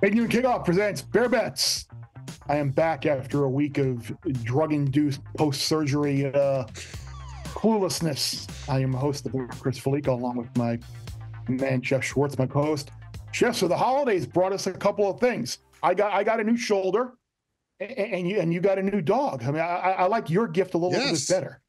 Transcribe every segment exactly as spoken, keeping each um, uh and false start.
Big Noon Kickoff presents Bear Bets. I am back after a week of drug-induced post-surgery uh, cluelessness. I am host of Chris Fallica, along with my man Jeff Schwartz, my co-host. Jeff, so the holidays brought us a couple of things. I got I got a new shoulder, and, and you and you got a new dog. I mean, I, I like your gift a little yes. bit better.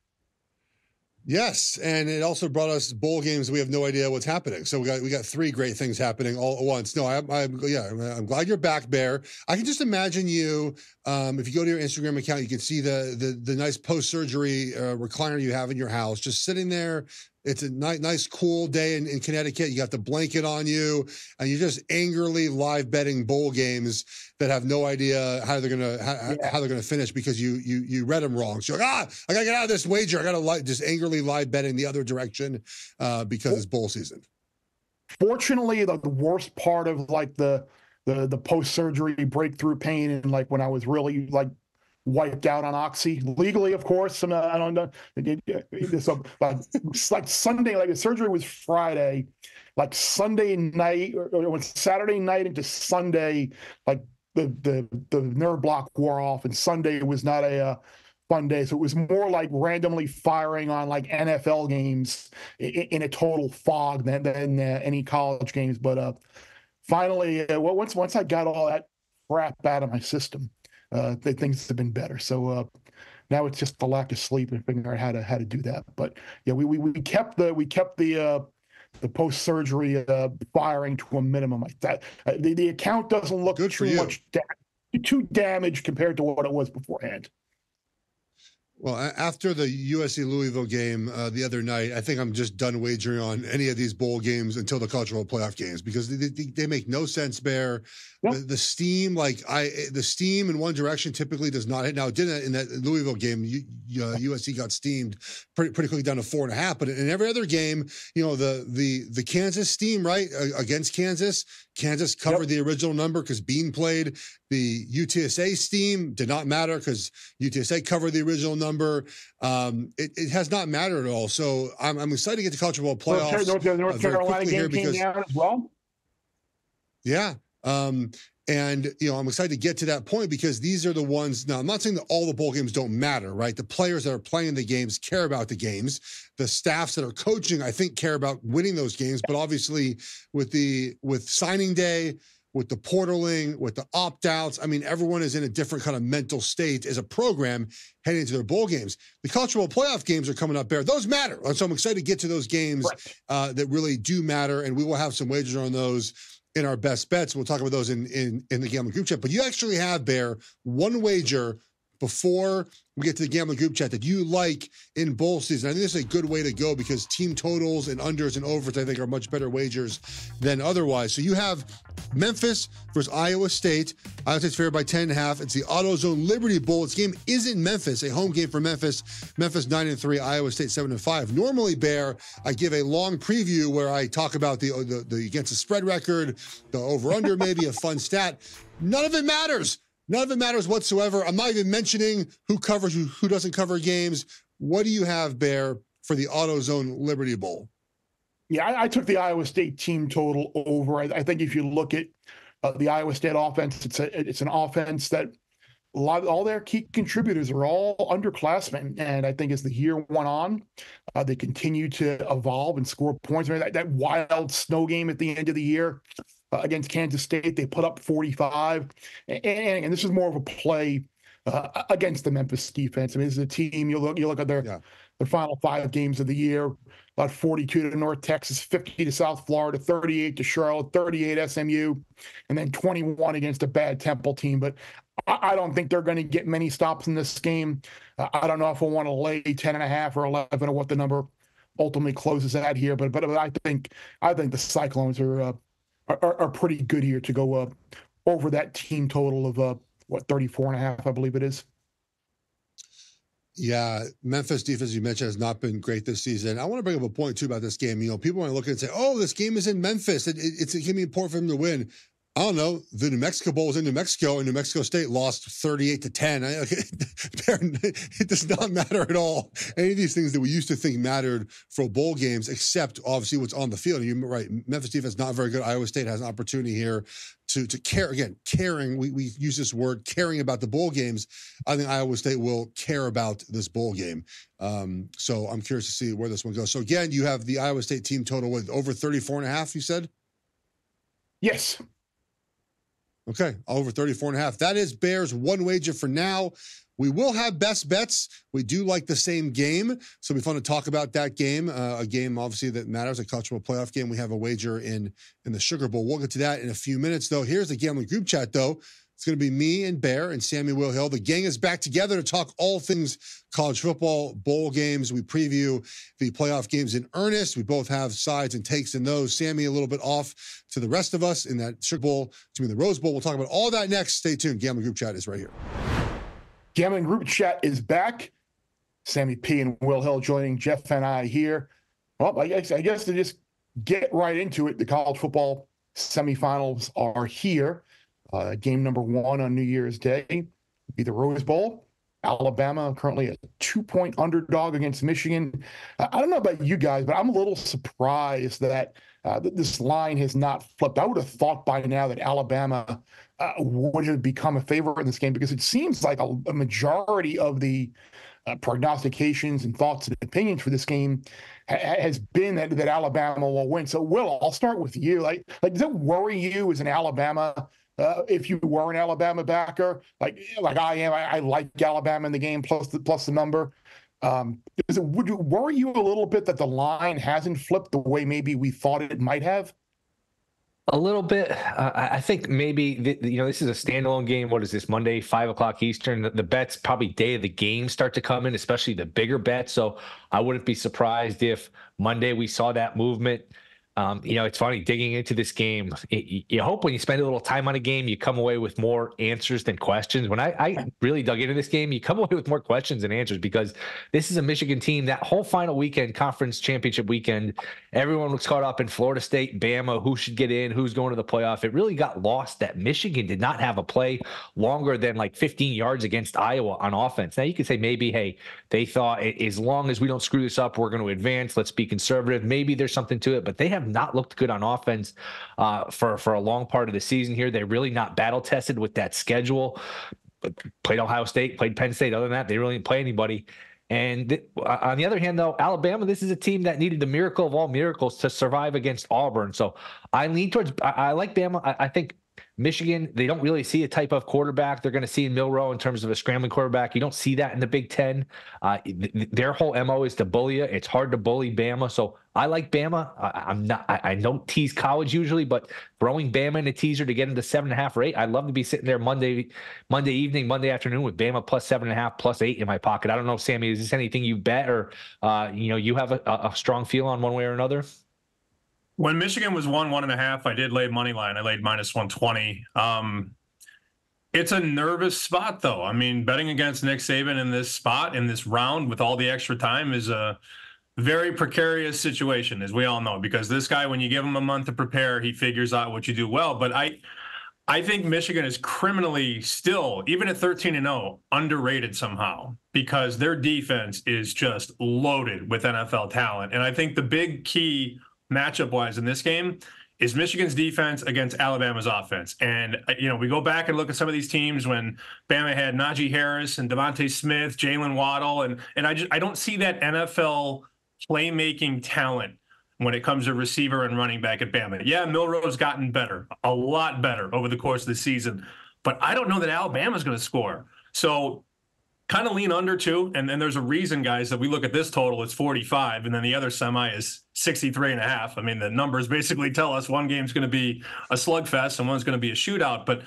Yes, and it also brought us bowl games. We have no idea what's happening. So we got we got three great things happening all at once. No, I'm I, yeah, I'm glad you're back, Bear. I can just imagine you. Um, if you go to your Instagram account, you can see the the, the nice post surgery uh, recliner you have in your house, just sitting there. It's a ni- nice, cool day in, in Connecticut. You got the blanket on you, and you're just angrily live betting bowl games that have no idea how they're gonna how, yeah. how they're gonna finish because you you you read them wrong. So you're like, ah, I gotta get out of this wager. I gotta li- just angrily live betting the other direction uh, because it's bowl season. Fortunately, the, the worst part of like the the the post surgery breakthrough pain and like when I was really like. wiped out on oxy legally, of course. And I don't know. So, like, like Sunday, like the surgery was Friday, like Sunday night or, or Saturday night into Sunday, like the, the the nerve block wore off, and Sunday was not a uh, fun day. So it was more like randomly firing on like N F L games in, in a total fog than than uh, any college games. But uh, finally, uh, once once I got all that crap out of my system. Uh, things have been better, so uh, now it's just the lack of sleep and figuring out how to how to do that. But yeah, we we, we kept the we kept the uh, the post surgery uh, firing to a minimum like that. Uh, the, the account doesn't look Good too much da- too damaged compared to what it was beforehand. Well, after the U S C Louisville game uh, the other night, I think I'm just done wagering on any of these bowl games until the cultural playoff games because they, they, they make no sense, Bear. Yep. The, the steam, like I, the steam in one direction typically does not hit. Now, it didn't in that Louisville game. You, uh, U S C got steamed pretty pretty quickly down to four and a half. But in every other game, you know, the the the Kansas steam, right, uh, against Kansas. Kansas covered yep. the original number because Bean played. The U T S A steam did not matter because U T S A covered the original number. Um, it, it has not mattered at all. So I'm, I'm excited to get the College Bowl playoffs. North, North, North uh, Carolina game here because, came down as well. Yeah. Um, and, you know, I'm excited to get to that point because these are the ones. Now, I'm not saying that all the bowl games don't matter, right? The players that are playing the games care about the games. The staffs that are coaching, I think, care about winning those games. But obviously, with the with signing day, with the portaling, with the opt-outs, I mean, everyone is in a different kind of mental state as a program heading into their bowl games. The College Bowl playoff games are coming up, Bear. Those matter. So I'm excited to get to those games uh, that really do matter, and we will have some wagers on those in our best bets. We'll talk about those in, in, in the Gambling Group Chat. But you actually have, Bear, one wager before we get to the Gambling Group Chat that you like in bowl season. I think this is a good way to go because team totals and unders and overs, I think, are much better wagers than otherwise. So you have Memphis versus Iowa State. Iowa State's favored by ten and a half. It's the AutoZone Liberty Bowl. This game is in Memphis, a home game for Memphis. Memphis nine and three, Iowa State seven and five. Normally, Bear, I give a long preview where I talk about the, the, the against the spread record, the over-under, maybe a fun stat. None of it matters. None of it matters whatsoever. I'm not even mentioning who covers, who, who doesn't cover games. What do you have, Bear, for the AutoZone Liberty Bowl? Yeah, I, I took the Iowa State team total over. I, I think if you look at uh, the Iowa State offense, it's a, it's an offense that a lot, all their key contributors are all underclassmen. And I think as the year went on, uh, they continue to evolve and score points. I mean, that, that wild snow game at the end of the year, Uh, against Kansas State, they put up forty-five, and, and, and this is more of a play uh, against the Memphis defense. I mean, this is a team. You look, you look at their yeah. their final five games of the year: about forty-two to North Texas, fifty to South Florida, thirty-eight to Charlotte, thirty-eight S M U, and then twenty-one against a bad Temple team. But I, I don't think they're going to get many stops in this game. Uh, I don't know if I want to lay ten and a half or eleven or what the number ultimately closes at here. But but I think I think the Cyclones are. Uh, Are, are pretty good here to go up uh, over that team total of uh, what thirty-four and a half, I believe it is. Yeah, Memphis defense, you mentioned, has not been great this season. I want to bring up a point too about this game. You know, people want to look at it and say, "Oh, this game is in Memphis. It, it, it's it can be important for them to win." I don't know, the New Mexico Bowl was in New Mexico, and New Mexico State lost thirty-eight to ten. I, it does not matter at all. Any of these things that we used to think mattered for bowl games, except obviously what's on the field. You're right. Memphis defense not very good. Iowa State has an opportunity here to to care. Again, caring, we, we use this word, caring about the bowl games. I think Iowa State will care about this bowl game. Um, so I'm curious to see where this one goes. So again, you have the Iowa State team total with over thirty-four and a half, you said? Yes. Okay, over thirty-four and a half. That is Bears one wager for now. We will have best bets. We do like the same game, so it'll be fun to talk about that game, uh, a game obviously that matters, a college football playoff game. We have a wager in, in the Sugar Bowl. We'll get to that in a few minutes, though. Here's the Gambling Group Chat, though. It's going to be me and Bear and Sammy Will Hill. The gang is back together to talk all things college football, bowl games. We preview the playoff games in earnest. We both have sides and takes in those. Sammy a little bit off to the rest of us in that Sugar Bowl, to me, the Rose Bowl. We'll talk about all that next. Stay tuned. Gambling Group Chat is right here. Gambling Group Chat is back. Sammy P. and Will Hill joining Jeff and I here. Well, I guess, I guess to just get right into it, the college football semifinals are here. Uh, game number one on New Year's Day would be the Rose Bowl. Alabama currently a two-point underdog against Michigan. Uh, I don't know about you guys, but I'm a little surprised that, uh, that this line has not flipped. I would have thought by now that Alabama uh, would have become a favorite in this game, because it seems like a, a majority of the uh, prognostications and thoughts and opinions for this game has been that, that Alabama will win. So, Will, I'll start with you. Like, like does it worry you as an Alabama Uh, if you were an Alabama backer, like like I am, I, I like Alabama in the game, plus the plus the number. Um, is it, would you worry you a little bit that the line hasn't flipped the way maybe we thought it might have? A little bit. Uh, I think maybe, th- you know, this is a standalone game. What is this, Monday, five o'clock Eastern? The, the bets probably day of the game start to come in, especially the bigger bets. So I wouldn't be surprised if Monday we saw that movement. Um, you know, it's funny digging into this game. It, you hope when you spend a little time on a game, you come away with more answers than questions. When I, I really dug into this game, you come away with more questions than answers, because this is a Michigan team. That whole final weekend, conference championship weekend, everyone was caught up in Florida State, Bama, who should get in, who's going to the playoff. It really got lost that Michigan did not have a play longer than like fifteen yards against Iowa on offense. Now you could say maybe, hey, they thought as long as we don't screw this up, we're going to advance. Let's be conservative. Maybe there's something to it, but they have not looked good on offense uh, for, for a long part of the season here. They're really not battle tested with that schedule. Played Ohio State, played Penn State. Other than that, they really didn't play anybody. And th- on the other hand, though, Alabama, this is a team that needed the miracle of all miracles to survive against Auburn. So I lean towards, I, I like Bama. I, I think Michigan, they don't really see a type of quarterback they're going to see in Milroe in terms of a scrambling quarterback. You don't see that in the Big Ten. Uh, th- their whole M O is to bully you. It's hard to bully Bama. So I like Bama. I, I'm not, I, I don't tease college usually, but throwing Bama in a teaser to get into seven and a half or eight, I'd love to be sitting there Monday, Monday evening, Monday afternoon with Bama plus seven and a half, plus eight in my pocket. I don't know, Sammy, is this anything you bet or, uh, you know, you have a, a strong feel on one way or another? When Michigan was one, one and a half, I did lay money line. I laid minus one twenty. Um, it's a nervous spot, though. I mean, betting against Nick Saban in this spot, in this round, with all the extra time is a very precarious situation, as we all know, because this guy, when you give him a month to prepare, he figures out what you do well. But I I think Michigan is criminally still, even at thirteen and oh, underrated somehow, because their defense is just loaded with N F L talent. And I think the big key matchup-wise in this game is Michigan's defense against Alabama's offense. And, you know, we go back and look at some of these teams when Bama had Najee Harris and DeVonta Smith, Jaylen Waddle, and and I just I don't see that N F L playmaking talent when it comes to receiver and running back at Bama. Yeah, Milroe's gotten better, a lot better over the course of the season, but I don't know that Alabama's going to score. So kind of lean under too, and then there's a reason, guys, that we look at this total, it's forty-five, and then the other semi is sixty-three and a half. I mean, the numbers basically tell us one game's going to be a slugfest and one's going to be a shootout, but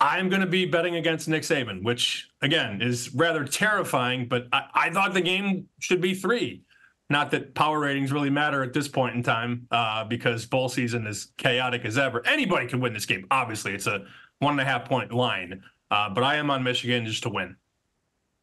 I'm going to be betting against Nick Saban, which, again, is rather terrifying, but I, I thought the game should be three. Not that power ratings really matter at this point in time, uh, because bowl season is chaotic as ever. Anybody can win this game, obviously. It's a one and a half point line, uh, but I am on Michigan just to win.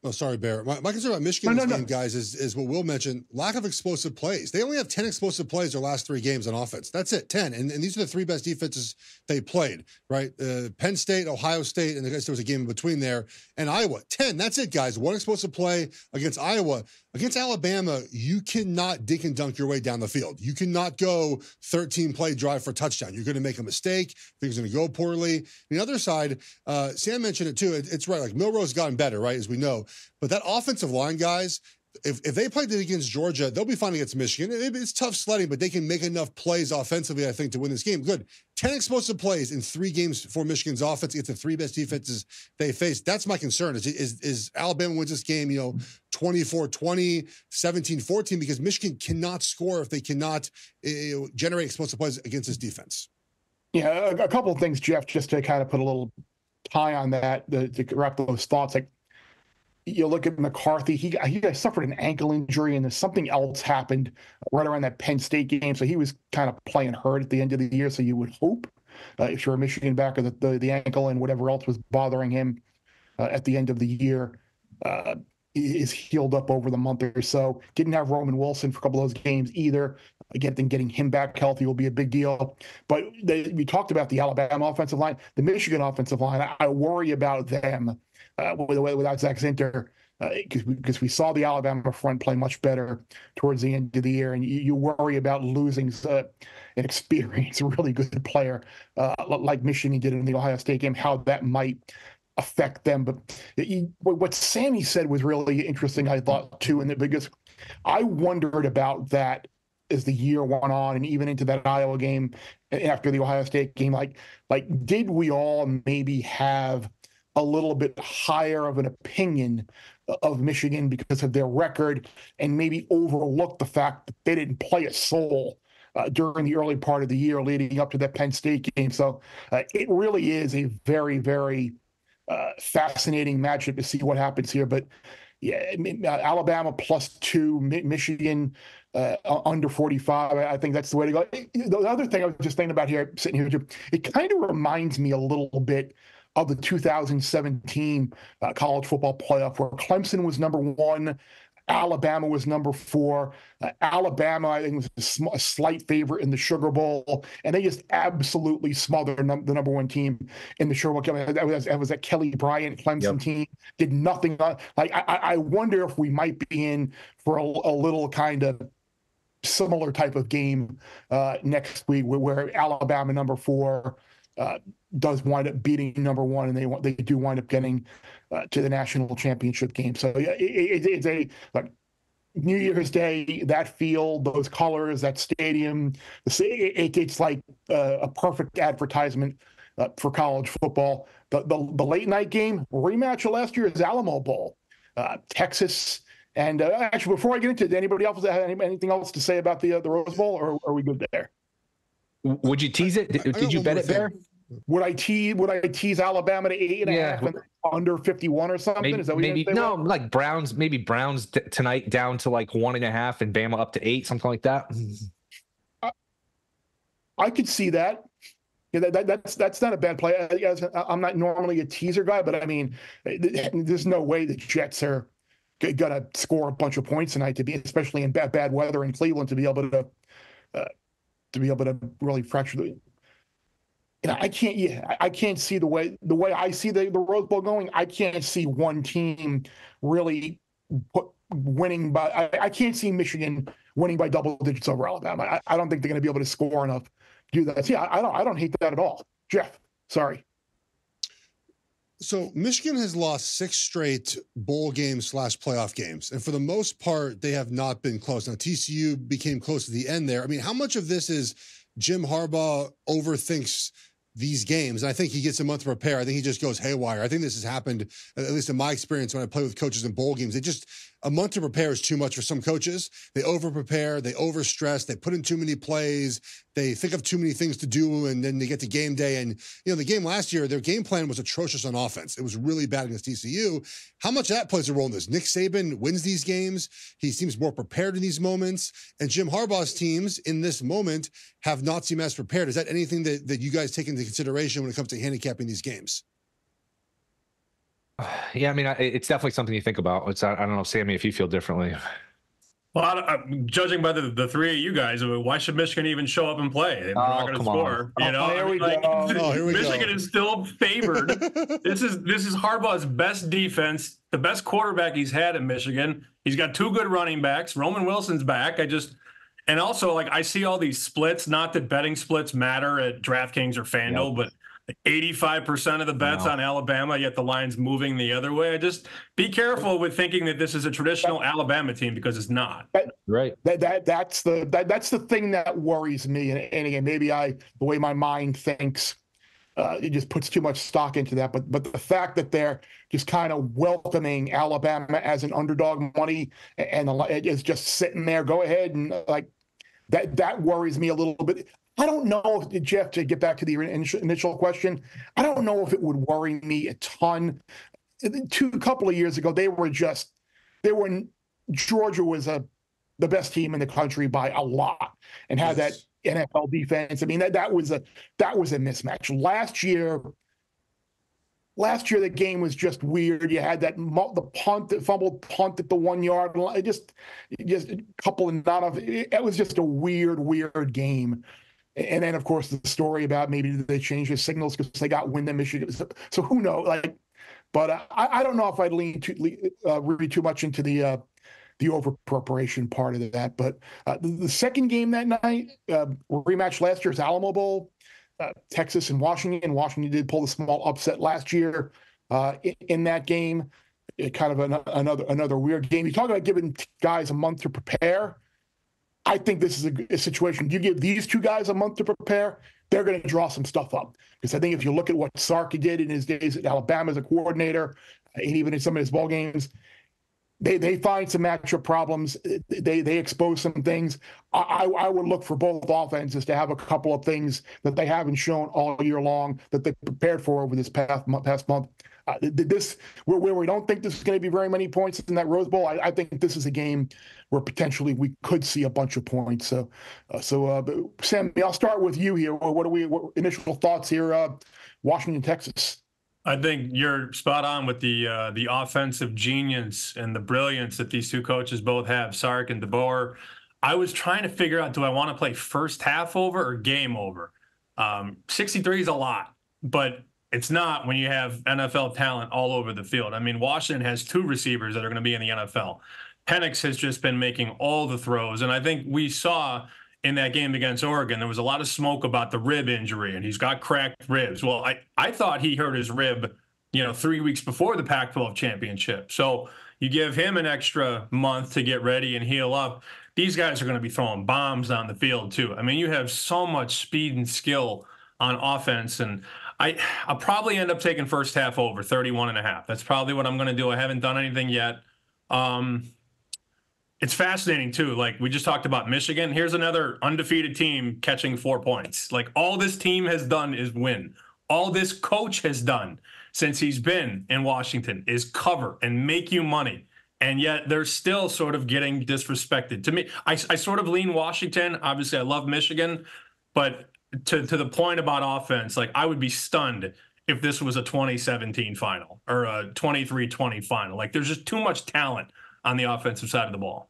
Oh, sorry, Bear. My, my concern about Michigan's no, no, game, no. guys, is, is what Will mentioned, lack of explosive plays. They only have ten explosive plays their last three games on offense. That's it, ten. And, and these are the three best defenses they played, right? Uh, Penn State, Ohio State, and I guess there was a game in between there, and Iowa. ten, that's it, guys. One explosive play against Iowa. Against Alabama, you cannot dink and dunk your way down the field. You cannot go thirteen-play drive for a touchdown. You're going to make a mistake. Things are going to go poorly. The other side, uh, Sam mentioned it, too. It, it's right. Like, Milroe's gotten better, right, as we know. But that offensive line, guys, if, if they played it against Georgia, they'll be fine against Michigan. It, it's tough sledding, but they can make enough plays offensively, I think, to win this game. Good. ten explosive plays in three games for Michigan's offense against the three best defenses they faced. That's my concern is, is, is Alabama wins this game, you know, twenty-four twenty, seventeen fourteen, because Michigan cannot score if they cannot uh, generate explosive plays against this defense. Yeah, a, a couple of things, Jeff, just to kind of put a little tie on that, the, to wrap those thoughts. Like, you look at McCarthy, he, he suffered an ankle injury, and then something else happened right around that Penn State game. So he was kind of playing hurt at the end of the year. So you would hope, uh, if you're a Michigan backer, that the, the ankle and whatever else was bothering him uh, at the end of the year uh, is healed up over the month or so. Didn't have Roman Wilson for a couple of those games either. Again, then getting him back healthy will be a big deal. But they, we talked about the Alabama offensive line, the Michigan offensive line. I, I worry about them. Uh, without Zach Zinter, because uh, we, we saw the Alabama front play much better towards the end of the year, and you, you worry about losing uh, an experienced, really good player uh, like Michigan did in the Ohio State game, how that might affect them. But you, what Sammy said was really interesting, I thought, too, and because I wondered about that as the year went on and even into that Iowa game after the Ohio State game. Like, like did we all maybe have a little bit higher of an opinion of Michigan because of their record and maybe overlook the fact that they didn't play a soul uh, during the early part of the year leading up to that Penn State game. So uh, it really is a very, very uh, fascinating matchup to see what happens here. But yeah, Alabama plus two, Michigan uh, under forty-five. I think that's the way to go. The other thing I was just thinking about here, sitting here, it kind of reminds me a little bit of the two thousand seventeen uh, college football playoff, where Clemson was number one, Alabama was number four. Uh, Alabama, I think, was a, sm- a slight favorite in the Sugar Bowl, and they just absolutely smothered num- the number one team in the Sugar Bowl. That was, that was that Kelly Bryant Clemson yep. team. Did nothing. Like I, I wonder if we might be in for a, a little kind of similar type of game uh, next week, where, where Alabama number four Uh, does wind up beating number one, and they they do wind up getting uh, to the national championship game. So yeah, it, it, it's a like New Year's Day, that field, those colors, that stadium. It, it, it's like uh, a perfect advertisement uh, for college football. The, the the late night game rematch of last year's Alamo Bowl, uh, Texas. And uh, actually, before I get into it, anybody else have anything else to say about the uh, the Rose Bowl, or are we good there? Would you tease it? Did, I, I did you bet it there? Would I tease? Would I tease Alabama to eight and yeah. a half and under fifty-one or something? Maybe, is that what maybe, you no? Were? Like Browns, maybe Browns t- tonight down to like one and a half, and Bama up to eight, something like that. I, I could see that. Yeah, that, that, that's that's not a bad play. I, I'm not normally a teaser guy, but I mean, there's no way the Jets are g- gonna score a bunch of points tonight, to be, especially in bad, bad weather in Cleveland, to be able to. Uh, to be able to really fracture the, you know, I can't, yeah, I can't see the way, the way I see the, the Rose Bowl going. I can't see one team really put, winning by, I, I can't see Michigan winning by double digits over Alabama. I, I don't think they're going to be able to score enough to do that. So yeah, I, I don't, I don't hate that at all. Jeff, sorry. So Michigan has lost six straight bowl games slash playoff games. And for the most part, they have not been close. Now, T C U became close to the end there. I mean, how much of this is Jim Harbaugh overthinks these games? And I think he gets a month to prepare. I think he just goes haywire. I think this has happened, at least in my experience, when I play with coaches in bowl games. They just, a month to prepare is too much for some coaches. They over-prepare, they overstress, they put in too many plays, they think of too many things to do, and then they get to game day. And, you know, the game last year, their game plan was atrocious on offense. It was really bad against T C U. How much of that plays a role in this? Nick Saban wins these games. He seems more prepared in these moments. And Jim Harbaugh's teams in this moment have not seemed as prepared. Is that anything that, that you guys take into consideration when it comes to handicapping these games? Yeah, I mean, it's definitely something you think about. It's I, I don't know, Sammy, if you feel differently. Well, I, I'm judging by the, the three of you guys, I mean, why should Michigan even show up and play? They're oh, not going to score. On. You know, oh, there I mean, we like, go. Oh, here we Michigan go. Is still favored. This is this is Harbaugh's best defense, the best quarterback he's had in Michigan. He's got two good running backs. Roman Wilson's back. I just and also like I see all these splits. Not that betting splits matter at DraftKings or FanDuel, yep. but. eighty-five percent of the bets wow. on Alabama, yet the line's moving the other way. I just be careful with thinking that this is a traditional that, Alabama team because it's not. That, right. That, that that's the that, that's the thing that worries me. And, and again, maybe I the way my mind thinks, uh, it just puts too much stock into that. But but the fact that they're just kind of welcoming Alabama as an underdog money and, and it's just sitting there, go ahead and like that that worries me a little bit. I don't know, if, Jeff, to get back to the initial question, I don't know if it would worry me a ton. Two a couple of years ago, they were just, they were, Georgia was a, the best team in the country by a lot and had yes. that N F L defense. I mean, that, that was a, that was a mismatch. Last year, last year, the game was just weird. You had that, the punt, that fumbled punt at the one yard line, just, just a couple of not of, it was just a weird, weird game. And then, of course, the story about maybe they changed the signals because they got wind in Michigan. So, so who knows? Like, but uh, I, I don't know if I'd lean too, uh, read too much into the uh, the over preparation part of that. But uh, the, the second game that night, uh, rematch last year's Alamo Bowl, uh, Texas and Washington. Washington did pull the small upset last year uh, in, in that game. It, kind of an, another another weird game. You talk about giving guys a month to prepare. I think this is a, a situation. You give these two guys a month to prepare, they're going to draw some stuff up. Because I think if you look at what Sarkisian did in his days at Alabama as a coordinator, and even in some of his ball games, they they find some matchup problems. They they expose some things. I, I, I would look for both offenses to have a couple of things that they haven't shown all year long that they prepared for over this past past month. Uh, this where, where we don't think this is going to be very many points in that Rose Bowl. I, I think this is a game where potentially we could see a bunch of points. So, uh, so uh, Sam, I'll start with you here. What are we what initial thoughts here? Uh, Washington, Texas. I think you're spot on with the uh, the offensive genius and the brilliance that these two coaches both have, Sark and DeBoer. I was trying to figure out, do I want to play first half over or game over? Um, sixty-three is a lot, but it's not when you have N F L talent all over the field. I mean, Washington has two receivers that are going to be in the N F L. Penix has just been making all the throws, and I think we saw in that game against Oregon, there was a lot of smoke about the rib injury, and he's got cracked ribs. Well, I, I thought he hurt his rib, you know, three weeks before the Pac twelve championship. So you give him an extra month to get ready and heal up. These guys are going to be throwing bombs on the field, too. I mean, you have so much speed and skill on offense, and I, I'll probably end up taking first half over thirty-one and a half. That's probably what I'm going to do. I haven't done anything yet. Um, it's fascinating, too. Like, we just talked about Michigan. Here's another undefeated team catching four points. Like, all this team has done is win. All this coach has done since he's been in Washington is cover and make you money. And yet they're still sort of getting disrespected. To me, I, I sort of lean Washington. Obviously, I love Michigan. But to, to the point about offense, like, I would be stunned if this was a twenty seventeen final or a twenty-three twenty final. Like, there's just too much talent on the offensive side of the ball.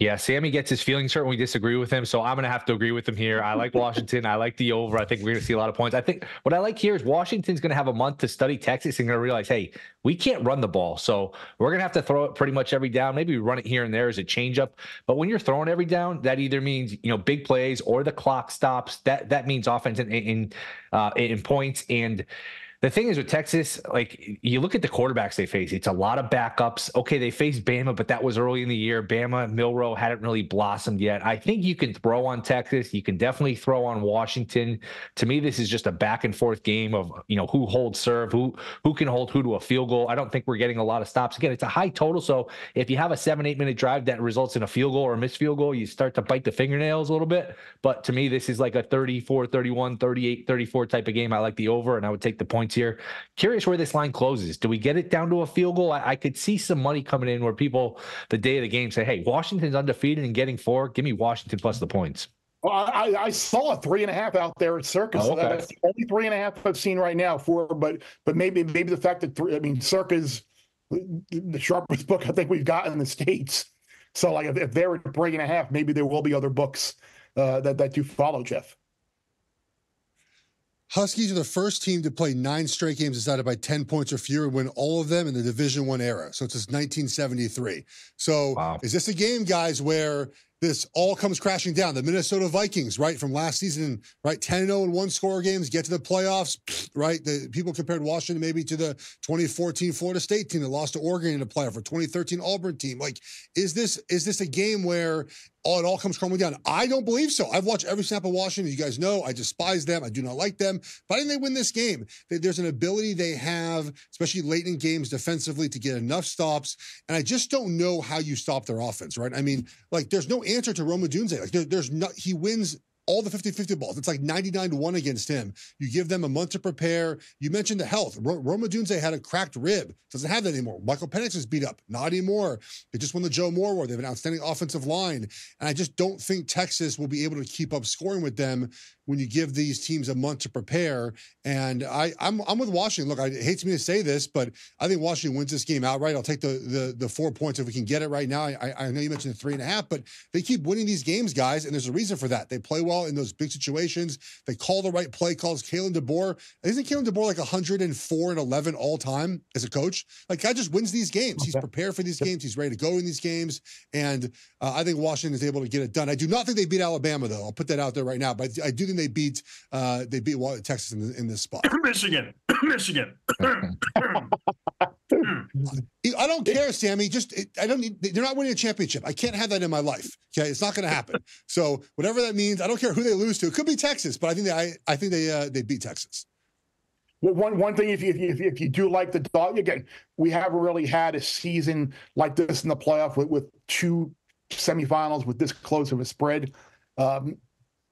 Yeah, Sammy gets his feelings hurt when we disagree with him, so I'm going to have to agree with him here. I like Washington. I like the over. I think we're going to see a lot of points. I think what I like here is Washington's going to have a month to study Texas and going to realize, hey, we can't run the ball, so we're going to have to throw it pretty much every down. Maybe we run it here and there as a changeup, but when you're throwing every down, that either means, you know, big plays or the clock stops. That that means offense in in, uh, in points. And the thing is with Texas, like, you look at the quarterbacks they face, it's a lot of backups. Okay, they faced Bama, but that was early in the year. Bama, Milroe hadn't really blossomed yet. I think you can throw on Texas. You can definitely throw on Washington. To me, this is just a back and forth game of, you know, who holds serve, who who can hold who to a field goal. I don't think we're getting a lot of stops. Again, it's a high total, so if you have a seven, eight minute drive that results in a field goal or a missed field goal, you start to bite the fingernails a little bit. But to me, this is like a thirty-four, thirty-one, thirty-eight, thirty-four type of game. I like the over, and I would take the points here. Curious where this line closes. Do we get it down to a field goal? I, I could see some money coming in where people the day of the game say, hey, Washington's undefeated and getting four. Give me Washington plus the points. I, I saw three and a half out there at Circa. Oh, okay. So that's the only three and a half I've seen right now. Four, but but maybe maybe the fact that three. I mean, Circa's the sharpest book I think we've got in the States. So like if, if they're at three and a half, maybe there will be other books uh, that that you follow, Jeff. Huskies are the first team to play nine straight games decided by ten points or fewer and win all of them in the Division One era. So it's since nineteen seventy-three. So wow. Is this a game, guys, where this all comes crashing down? The Minnesota Vikings, right, from last season, right, ten and oh in one-score games, get to the playoffs, right? The people compared Washington maybe to the twenty fourteen Florida State team that lost to Oregon in the playoff, or twenty thirteen Auburn team. Like, is this is this a game where – oh, it all comes crumbling down? I don't believe so. I've watched every snap of Washington. You guys know I despise them. I do not like them. But I think they win this game. There's an ability they have, especially late in games defensively, to get enough stops. And I just don't know how you stop their offense, right? I mean, like, there's no answer to Roma Dunze. Like, there, there's no, he wins all the fifty-fifty balls. It's like ninety-nine to one against him. You give them a month to prepare. You mentioned the health. R- Roma Dunze had a cracked rib. Doesn't have that anymore. Michael Penix is beat up. Not anymore. They just won the Joe Moore Award. They have an outstanding offensive line. And I just don't think Texas will be able to keep up scoring with them when you give these teams a month to prepare. And I, I'm I'm with Washington. Look, I, it hates me to say this, but I think Washington wins this game outright. I'll take the the, the four points if we can get it right now. I, I know you mentioned the three and a half, but they keep winning these games, guys, and there's a reason for that. They play well in those big situations. They call the right play calls. Kalen DeBoer, isn't Kalen DeBoer like one oh four and eleven all time as a coach? Like, guy just wins these games. He's prepared for these games. He's ready to go in these games. And uh, I think Washington is able to get it done. I do not think they beat Alabama, though. I'll put that out there right now. But I do think they beat uh, they beat Texas in, the, in this spot. Michigan. Michigan. I don't care, Sammy. Just it, I don't need. They're not winning a championship. I can't have that in my life. Okay, it's not going to happen. So whatever that means, I don't care who they lose to. It could be Texas, but I think they I, I think they uh, they beat Texas. Well, one one thing, if you, if you if you do like the dog, again, we haven't really had a season like this in the playoff with, with two semifinals with this close of a spread um,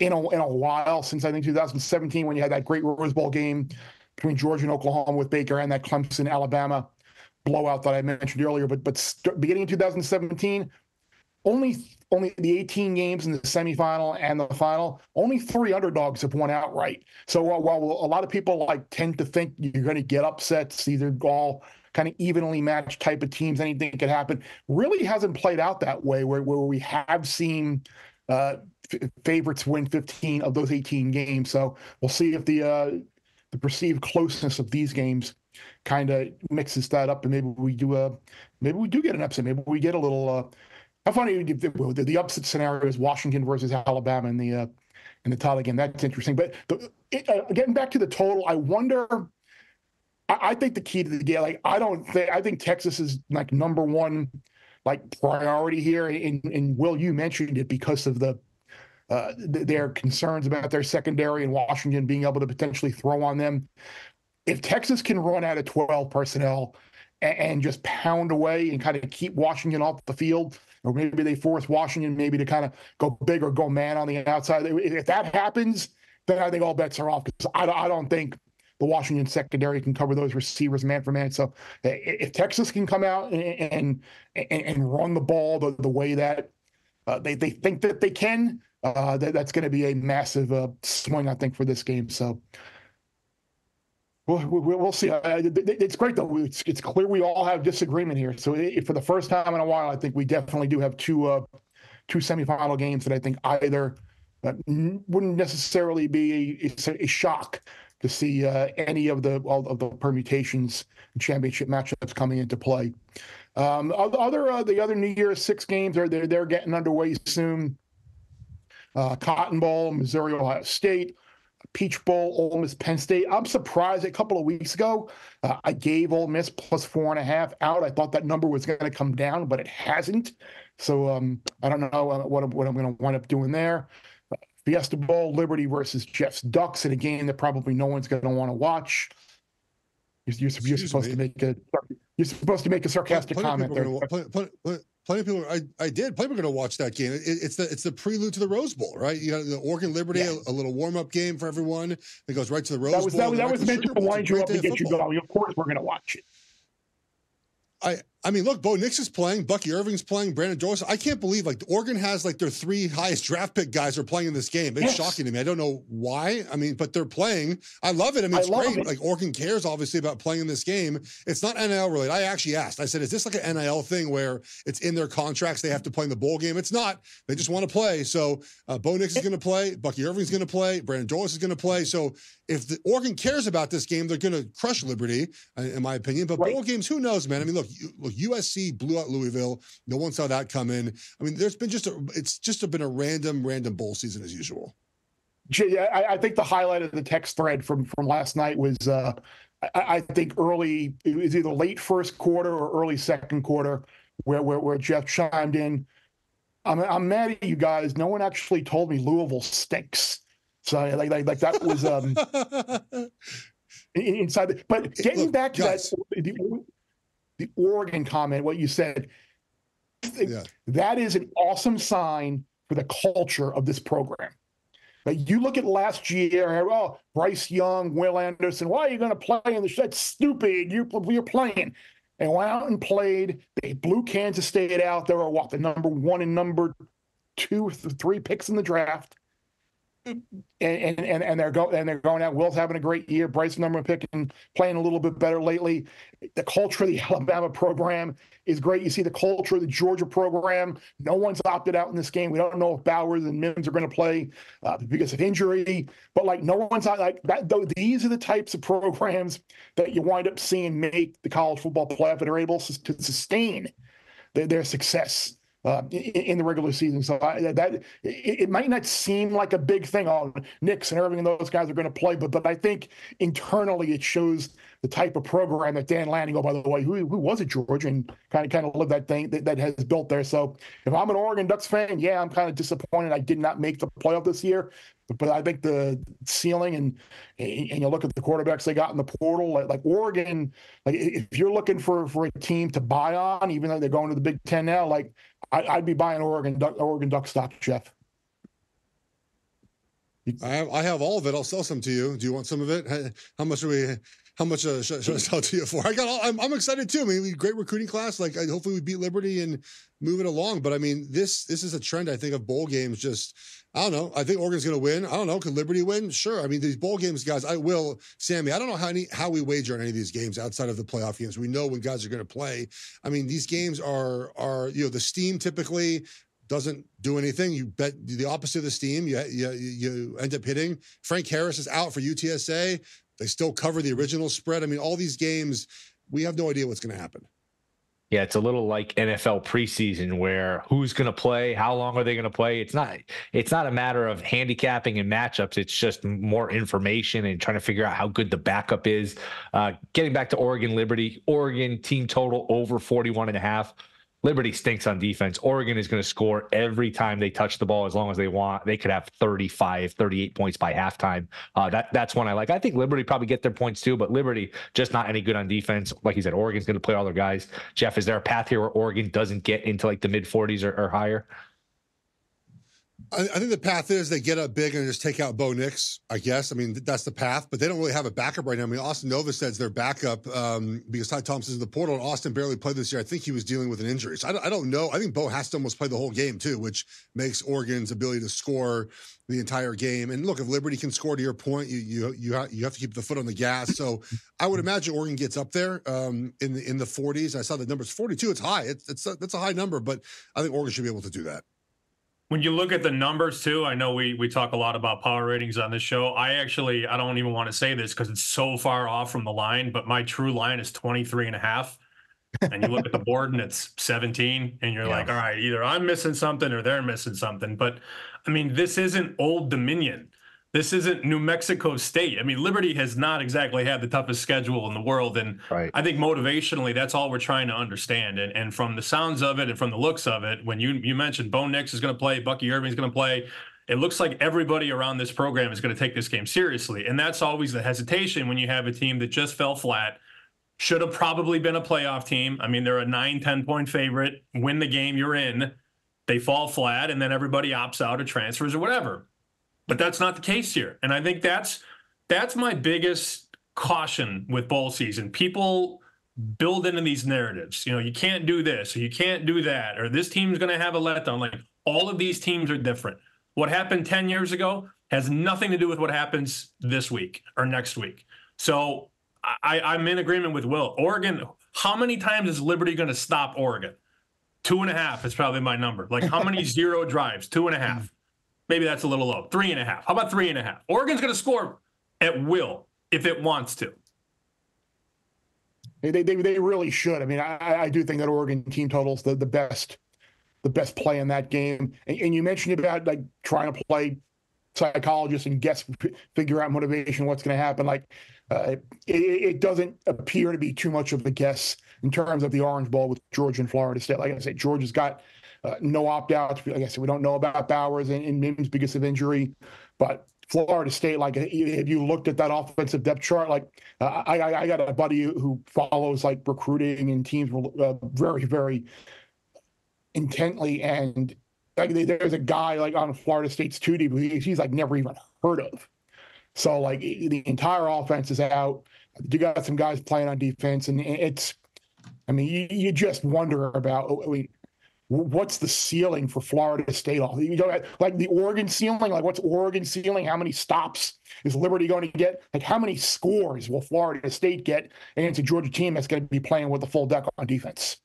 in a in a while since I think two thousand seventeen, when you had that great Rose Bowl game between Georgia and Oklahoma with Baker, and that Clemson Alabama blowout that I mentioned earlier. But but st- beginning in two thousand seventeen, only only the eighteen games in the semifinal and the final, only three underdogs have won outright. So uh, while a lot of people like tend to think you're going to get upsets, these are all kind of evenly matched type of teams, anything could happen, really hasn't played out that way, where, where we have seen uh, f- favorites win fifteen of those eighteen games. So we'll see if the uh, the perceived closeness of these games kind of mixes that up, and maybe we do a, maybe we do get an upset. Maybe we get a little. Uh, how funny the, the upset scenario is: Washington versus Alabama in the uh, in the title game. That's interesting. But the, it, uh, getting back to the total, I wonder. I, I think the key to the game, like I don't think I think Texas is like number one, like priority here. And, and Will, you mentioned it because of the uh, th- their concerns about their secondary and Washington being able to potentially throw on them. If Texas can run out of twelve personnel and, and just pound away and kind of keep Washington off the field, or maybe they force Washington maybe to kind of go big or go man on the outside. If that happens, then I think all bets are off, because I, I don't think the Washington secondary can cover those receivers man for man. So if Texas can come out and and, and run the ball the, the way that uh, they, they think that they can, uh, that, that's going to be a massive uh, swing, I think, for this game. So We'll, we'll see. It's great, though. It's, it's clear we all have disagreement here. So it, for the first time in a while, I think we definitely do have two uh, two semifinal games that I think either uh, wouldn't necessarily be a, a shock to see uh, any of the all of the permutations and championship matchups coming into play. Um, other uh, the other New Year's Six games are they're they're getting underway soon. Uh, Cotton Bowl, Missouri, Ohio State. Peach Bowl, Ole Miss, Penn State. I'm surprised a couple of weeks ago uh, I gave Ole Miss plus four and a half out. I thought that number was going to come down, but it hasn't. So um, I don't know what, what I'm going to wind up doing there. Uh, Fiesta Bowl, Liberty versus Jeff's Ducks, in a game that probably no one's going to want to watch. You're, you're, you're supposed me. to make a you're supposed to make a sarcastic plenty comment there. Gonna, plenty, plenty, plenty. Plenty of people, I, I did. Plenty of people are going to watch that game. It, it's the it's the prelude to the Rose Bowl, right? You got the Oregon Liberty, yeah. a, a little warm up game for everyone. It goes right to the Rose Bowl. That was that was, that was meant to wind you up and get you going. Of course, we're going to watch it. I I mean, look, Bo Nix is playing, Bucky Irving's playing, Brandon Doris. I can't believe, like, Oregon has, like, their three highest draft pick guys are playing in this game. It's yes. shocking to me. I don't know why. I mean, but they're playing. I love it. I mean, it's I great. It. Like, Oregon cares, obviously, about playing in this game. It's not N I L related. I actually asked. I said, is this like an N I L thing where it's in their contracts, they have to play in the bowl game? It's not. They just want to play. So uh, Bo Nix is going to play. Bucky Irving's going to play. Brandon Doris is going to play. So if the Oregon cares about this game, they're going to crush Liberty, in my opinion. But right. bowl games, who knows, man? I mean, look, look, U S C blew out Louisville. No one saw that coming. I mean, there's been just a, it's just been a random, random bowl season as usual. Yeah, I, I think the highlight of the text thread from, from last night was, uh, I, I think early, it was either late first quarter or early second quarter where, where, where Jeff chimed in. I'm, I'm mad at you guys. No one actually told me Louisville stinks. So like, like, like that was, um, inside the, but getting Look, back to guys. that, the, the Oregon comment, what you said, yeah. that is an awesome sign for the culture of this program. But you look at last year, well, Bryce Young, Will Anderson, why are you going to play in the show? That's stupid. You, you're playing. They went out and played. They blew Kansas State out. They were, what, the number one and number two, three picks in the draft. And and and they're go and they're going out. Will's having a great year. Bryce, number one pick, and playing a little bit better lately. The culture of the Alabama program is great. You see the culture of the Georgia program. No one's opted out in this game. We don't know if Bowers and Mims are going to play uh, because of injury. But like no one's out like that. Though these are the types of programs that you wind up seeing make the college football playoff and are able to sustain their, their success. Uh, in, in the regular season. So I, that it, it might not seem like a big thing. Oh, Nix and Irving and those guys are going to play, but but I think internally it shows the type of program that Dan Lanning, oh, by the way, who, who was at Georgia and kind of kind of lived that thing that, that has built there. So if I'm an Oregon Ducks fan, yeah, I'm kind of disappointed I did not make the playoff this year. But I think the ceiling and and you look at the quarterbacks they got in the portal, like, like Oregon, like if you're looking for, for a team to buy on, even though they're going to the Big Ten now, like I, I'd be buying Oregon Duck, Oregon Duck stock, Jeff. I have, I have all of it. I'll sell some to you. Do you want some of it? How much are we? How much uh, should, should I sell to you for? I got. All, I'm, I'm excited too. I mean, we great recruiting class. Like I, hopefully we beat Liberty and move it along. But I mean, this this is a trend I think of bowl games just. I don't know. I think Oregon's going to win. I don't know. Could Liberty win? Sure. I mean, these bowl games, guys, I will. Sammy, I don't know how any, how we wager on any of these games outside of the playoff games. We know when guys are going to play. I mean, these games are, are you know, the steam typically doesn't do anything. You bet the opposite of the steam. You, you, you end up hitting. Frank Harris is out for U T S A. They still cover the original spread. I mean, all these games, we have no idea what's going to happen. Yeah, it's a little like N F L preseason where who's going to play, how long are they going to play? It's not it's not a matter of handicapping and matchups. It's just more information and trying to figure out how good the backup is. Uh, getting back to Oregon Liberty, Oregon team total over forty-one and a half. Liberty stinks on defense. Oregon is going to score every time they touch the ball as long as they want. They could have thirty-five, thirty-eight points by halftime. Uh, that, that's one I like. I think Liberty probably get their points too, but Liberty just not any good on defense. Like he said, Oregon's going to play all their guys. Jeff, is there a path here where Oregon doesn't get into like the mid forties or, or higher? I think the path is they get up big and just take out Bo Nix, I guess. I mean, that's the path, but they don't really have a backup right now. I mean, Austin Nova says their backup um, because Ty Thompson's in the portal and Austin barely played this year. I think he was dealing with an injury. So I don't, I don't know. I think Bo has to almost play the whole game too, which makes Oregon's ability to score the entire game. And look, if Liberty can score to your point, you you you have, you have to keep the foot on the gas. So I would imagine Oregon gets up there um, in the in the forties. I saw the numbers forty-two. It's high. It's, it's a, that's a high number, but I think Oregon should be able to do that. When you look at the numbers too, I know we we talk a lot about power ratings on this show. I actually, I don't even want to say this because it's so far off from the line, but my true line is twenty-three and a half. And you look at the board and it's seventeen and you're yeah. like, all right, either I'm missing something or they're missing something. But I mean, this isn't Old Dominion. This isn't New Mexico State. I mean, Liberty has not exactly had the toughest schedule in the world. And right. I think motivationally, that's all we're trying to understand. And, and from the sounds of it and from the looks of it, when you, you mentioned Bo Nix is going to play, Bucky Irving is going to play, it looks like everybody around this program is going to take this game seriously. And that's always the hesitation when you have a team that just fell flat, should have probably been a playoff team. I mean, they're a nine, ten point favorite, win the game, you're in, they fall flat, and then everybody opts out or transfers or whatever. But that's not the case here. And I think that's that's my biggest caution with bowl season. People build into these narratives. You know, you can't do this, or you can't do that, or this team's going to have a letdown. Like, all of these teams are different. What happened ten years ago has nothing to do with what happens this week or next week. So I, I'm in agreement with Will. Oregon, how many times is Liberty going to stop Oregon? Two and a half is probably my number. Like, how many zero drives? Two and a half. Maybe that's a little low. Three and a half. How about three and a half? Oregon's going to score at will if it wants to. They, they, they really should. I mean, I, I do think that Oregon team total's the, the best the best play in that game. And, and you mentioned about, like, trying to play psychologists and guess, figure out motivation, what's going to happen. Like, uh, it, it doesn't appear to be too much of a guess in terms of the Orange Bowl with Georgia and Florida State. Like I said, Georgia's got uh, no opt-outs. Like I said, we don't know about Bowers and, and Mims because of injury. But Florida State, like, if you looked at that offensive depth chart, like, uh, I, I, I got a buddy who follows, like, recruiting and teams uh, very, very intently, and like, there's a guy, like, on Florida State's two deep who he's, like, never even heard of. So, like, the entire offense is out. You got some guys playing on defense, and it's, I mean, you, you just wonder about, I mean, what's the ceiling for Florida State? You know, like, the Oregon ceiling, like, what's Oregon ceiling? How many stops is Liberty going to get? Like, how many scores will Florida State get? And it's a Georgia team that's going to be playing with a full deck on defense.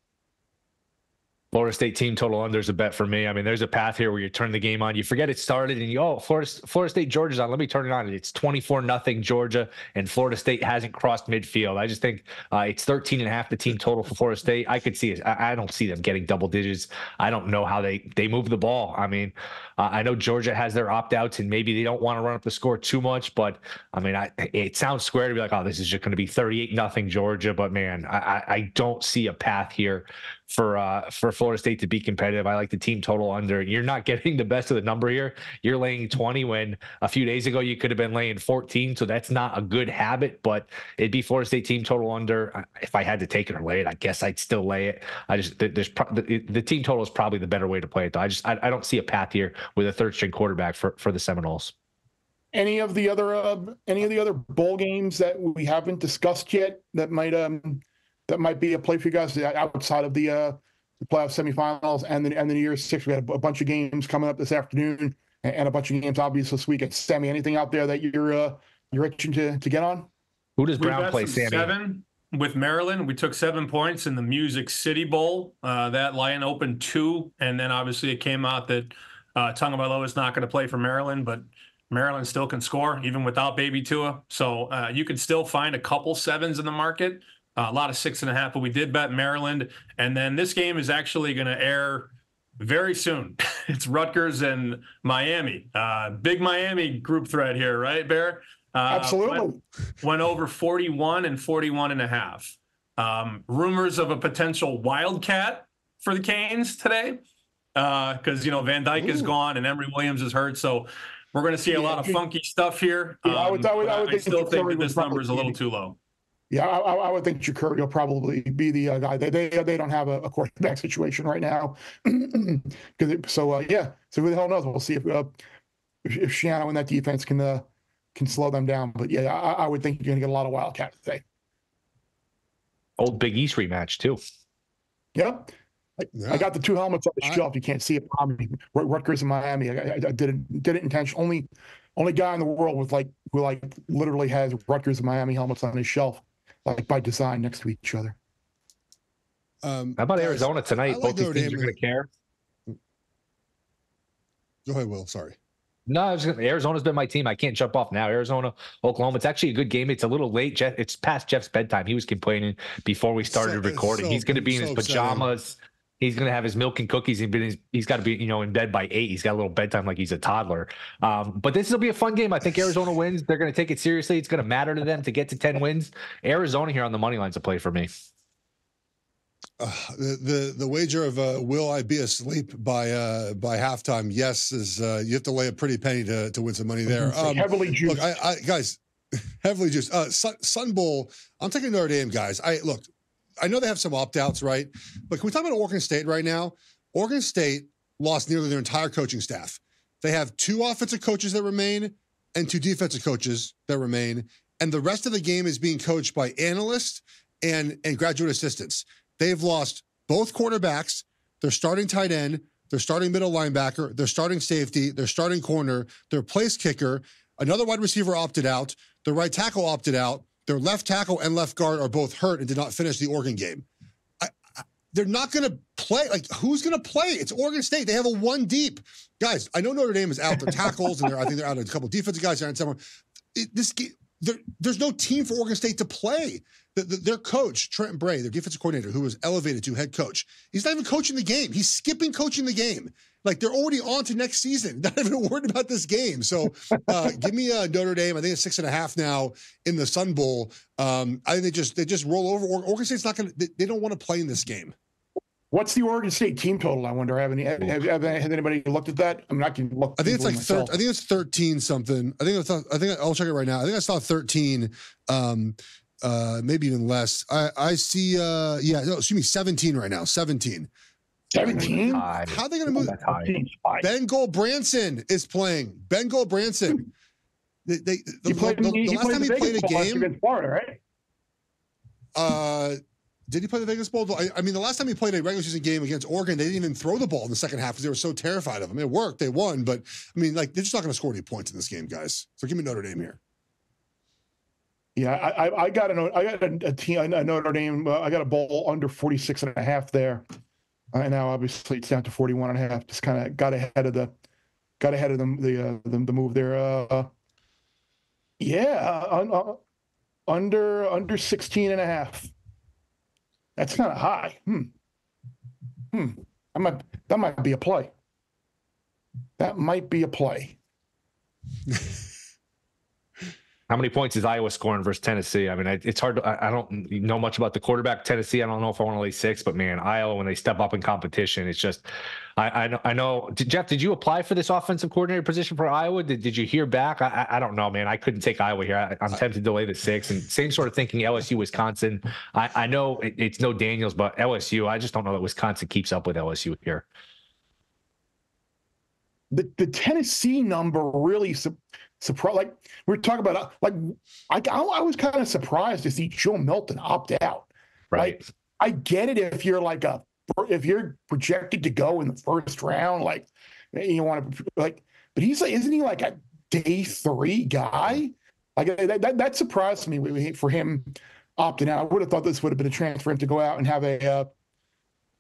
Florida State team total under is a bet for me. I mean, there's a path here where you turn the game on. You forget it started and you, oh, Florida, Florida State, Georgia's on. Let me turn it on. It's twenty-four nothing Georgia, and Florida State hasn't crossed midfield. I just think uh, it's thirteen and a half the team total for Florida State. I could see it. I, I don't see them getting double digits. I don't know how they, they move the ball. I mean, uh, I know Georgia has their opt-outs and maybe they don't want to run up the score too much, but I mean, I, it sounds square to be like, oh, this is just going to be thirty-eight nothing Georgia, but man, I, I don't see a path here for uh, for Florida State to be competitive. I like the team total under. You're not getting the best of the number here. You're laying twenty when a few days ago you could have been laying fourteen, so that's not a good habit, but it'd be Florida State team total under. If I had to take it or lay it, I guess I'd still lay it. I just there's pro- the, the team total is probably the better way to play it, though. I just I, I don't see a path here with a third string quarterback for, for the Seminoles. Any of the other uh, any of the other bowl games that we haven't discussed yet that might um that might be a play for you guys outside of the uh, the playoff semifinals and the and the New Year's Six? We got a, a bunch of games coming up this afternoon, and, and a bunch of games obviously this week. And Sammy, anything out there that you're uh, you're itching to, to get on? Who does Brown We've play? Sammy seven with Maryland. We took seven points in the Music City Bowl. Uh, that line opened two, and then obviously it came out that uh, Tagovailoa is not going to play for Maryland, but Maryland still can score even without Baby Tua. So uh, you can still find a couple sevens in the market. Uh, a lot of six and a half, but we did bet Maryland. And then this game is actually going to air very soon. It's Rutgers and Miami. Uh, big Miami group thread here, right, Bear? Uh, Absolutely. Went, went over forty-one and forty-one and a half. Um, rumors of a potential wildcat for the Canes today because, uh, you know, Van Dyke Ooh. is gone and Emory Williams is hurt. So we're going to see a lot of funky stuff here. Um, yeah, I, would, I, would, I, would I still think that this number is a little too low. Yeah, I, I would think Ja'Curry will probably be the uh, guy. They, they they don't have a, a quarterback situation right now, because so uh, yeah. So who the hell knows? We'll see if uh, if, if Shiano and that defense can uh, can slow them down. But yeah, I, I would think you're gonna get a lot of wildcat today. Old Big East rematch too. Yep, I, yeah. I got the two helmets on the shelf. You can't see it. I mean, Rutgers and Miami. I, I, I did it did it intentionally. Only only guy in the world with like who like literally has Rutgers and Miami helmets on his shelf, like by design, next to each other. Um, How about Arizona tonight? Like Both these teams are going to care. Go ahead, Will. Sorry. No, I was gonna, Arizona's been my team. I can't jump off now. Arizona, Oklahoma. It's actually a good game. It's a little late. Jeff, it's past Jeff's bedtime. He was complaining before we started so, recording. So, he's going to be in so his pajamas. Exciting. He's going to have his milk and cookies. He's, been, he's got to be, you know, in bed by eight. He's got a little bedtime like he's a toddler. Um, but this will be a fun game. I think Arizona wins. They're going to take it seriously. It's going to matter to them to get to ten wins. Arizona here on the money line's a play for me. Uh, the, the the wager of uh, will I be asleep by uh, by halftime? Yes, is uh, you have to lay a pretty penny to to win some money there. Um, heavily juiced. Look, I, I, guys, heavily juiced. Uh, Sun, Sun Bowl, I'm taking Notre Dame, guys. I look. I know they have some opt-outs, right? But can we talk about Oregon State right now? Oregon State lost nearly their entire coaching staff. They have two offensive coaches that remain and two defensive coaches that remain. And the rest of the game is being coached by analysts and, and graduate assistants. They've lost both quarterbacks, their starting tight end, their starting middle linebacker, their starting safety, their starting corner, their place kicker. Another wide receiver opted out. Their right tackle opted out. Their left tackle and left guard are both hurt and did not finish the Oregon game. I, I, they're not going to play. Like, who's going to play? It's Oregon State. They have a one deep. Guys, I know Notre Dame is out their tackles, and I think they're out a couple defensive guys. They're out somewhere. It, this game, there's no team for Oregon State to play. The, the, their coach, Trenton Bray, their defensive coordinator, who was elevated to head coach, he's not even coaching the game. He's skipping coaching the game. Like, they're already on to next season. Not even worried about this game. So uh, give me uh, Notre Dame. I think it's six and a half now in the Sun Bowl. Um, I think they just they just roll over. Oregon State's not going to they, they don't want to play in this game. What's the Oregon State team total? I wonder. Have any have, have, have anybody looked at that? I mean, I can look. I think it's like thir- I think it's thirteen something. I think I I think I'll check it right now. I think I saw thirteen, um, uh, maybe even less. I I see. Uh, yeah, no, excuse me, seventeen right now. Seventeen. Seventeen. How are they going to move? Bengal Branson is playing. Bengal Branson. They, they the, played, the, the last time he played a game against Florida, right? Uh. Did he play the Vegas Bowl? I, I mean, the last time he played a regular season game against Oregon, they didn't even throw the ball in the second half because they were so terrified of him. It worked. They won. But, I mean, like, they're just not going to score any points in this game, guys. So give me Notre Dame here. Yeah, I, I got, a, I got a, a, team, a Notre Dame. Uh, I got a bowl under forty-six and a half there. And now, obviously, it's down to forty-one and a half. Just kind of got ahead of the got ahead of the, the, uh, the, the move there. Uh, yeah, un, uh, under under sixteen and a half. That's kind of high. Hmm. Hmm. I might, that might be a play. That might be a play. How many points is Iowa scoring versus Tennessee? I mean, I, it's hard to, I, I don't know much about the quarterback Tennessee. I don't know if I want to lay six, but man, Iowa, when they step up in competition, it's just, I, I know, I know. Did, Jeff, did you apply for this offensive coordinator position for Iowa? Did, did you hear back? I, I don't know, man. I couldn't take Iowa here. I, I'm tempted to lay the six, and same sort of thinking L S U, Wisconsin. I, I know it, it's no Daniels, but L S U, I just don't know that Wisconsin keeps up with L S U here. The, the Tennessee number really su- surprised. Like we're talking about, like I, I, I was kind of surprised to see Joe Milton opt out. Right. Like, I get it if you're like a if you're projected to go in the first round, like you want to like, but he's like, isn't he like a day three guy? Like that that, that surprised me for him opting out. I would have thought this would have been a chance for him to go out and have a uh,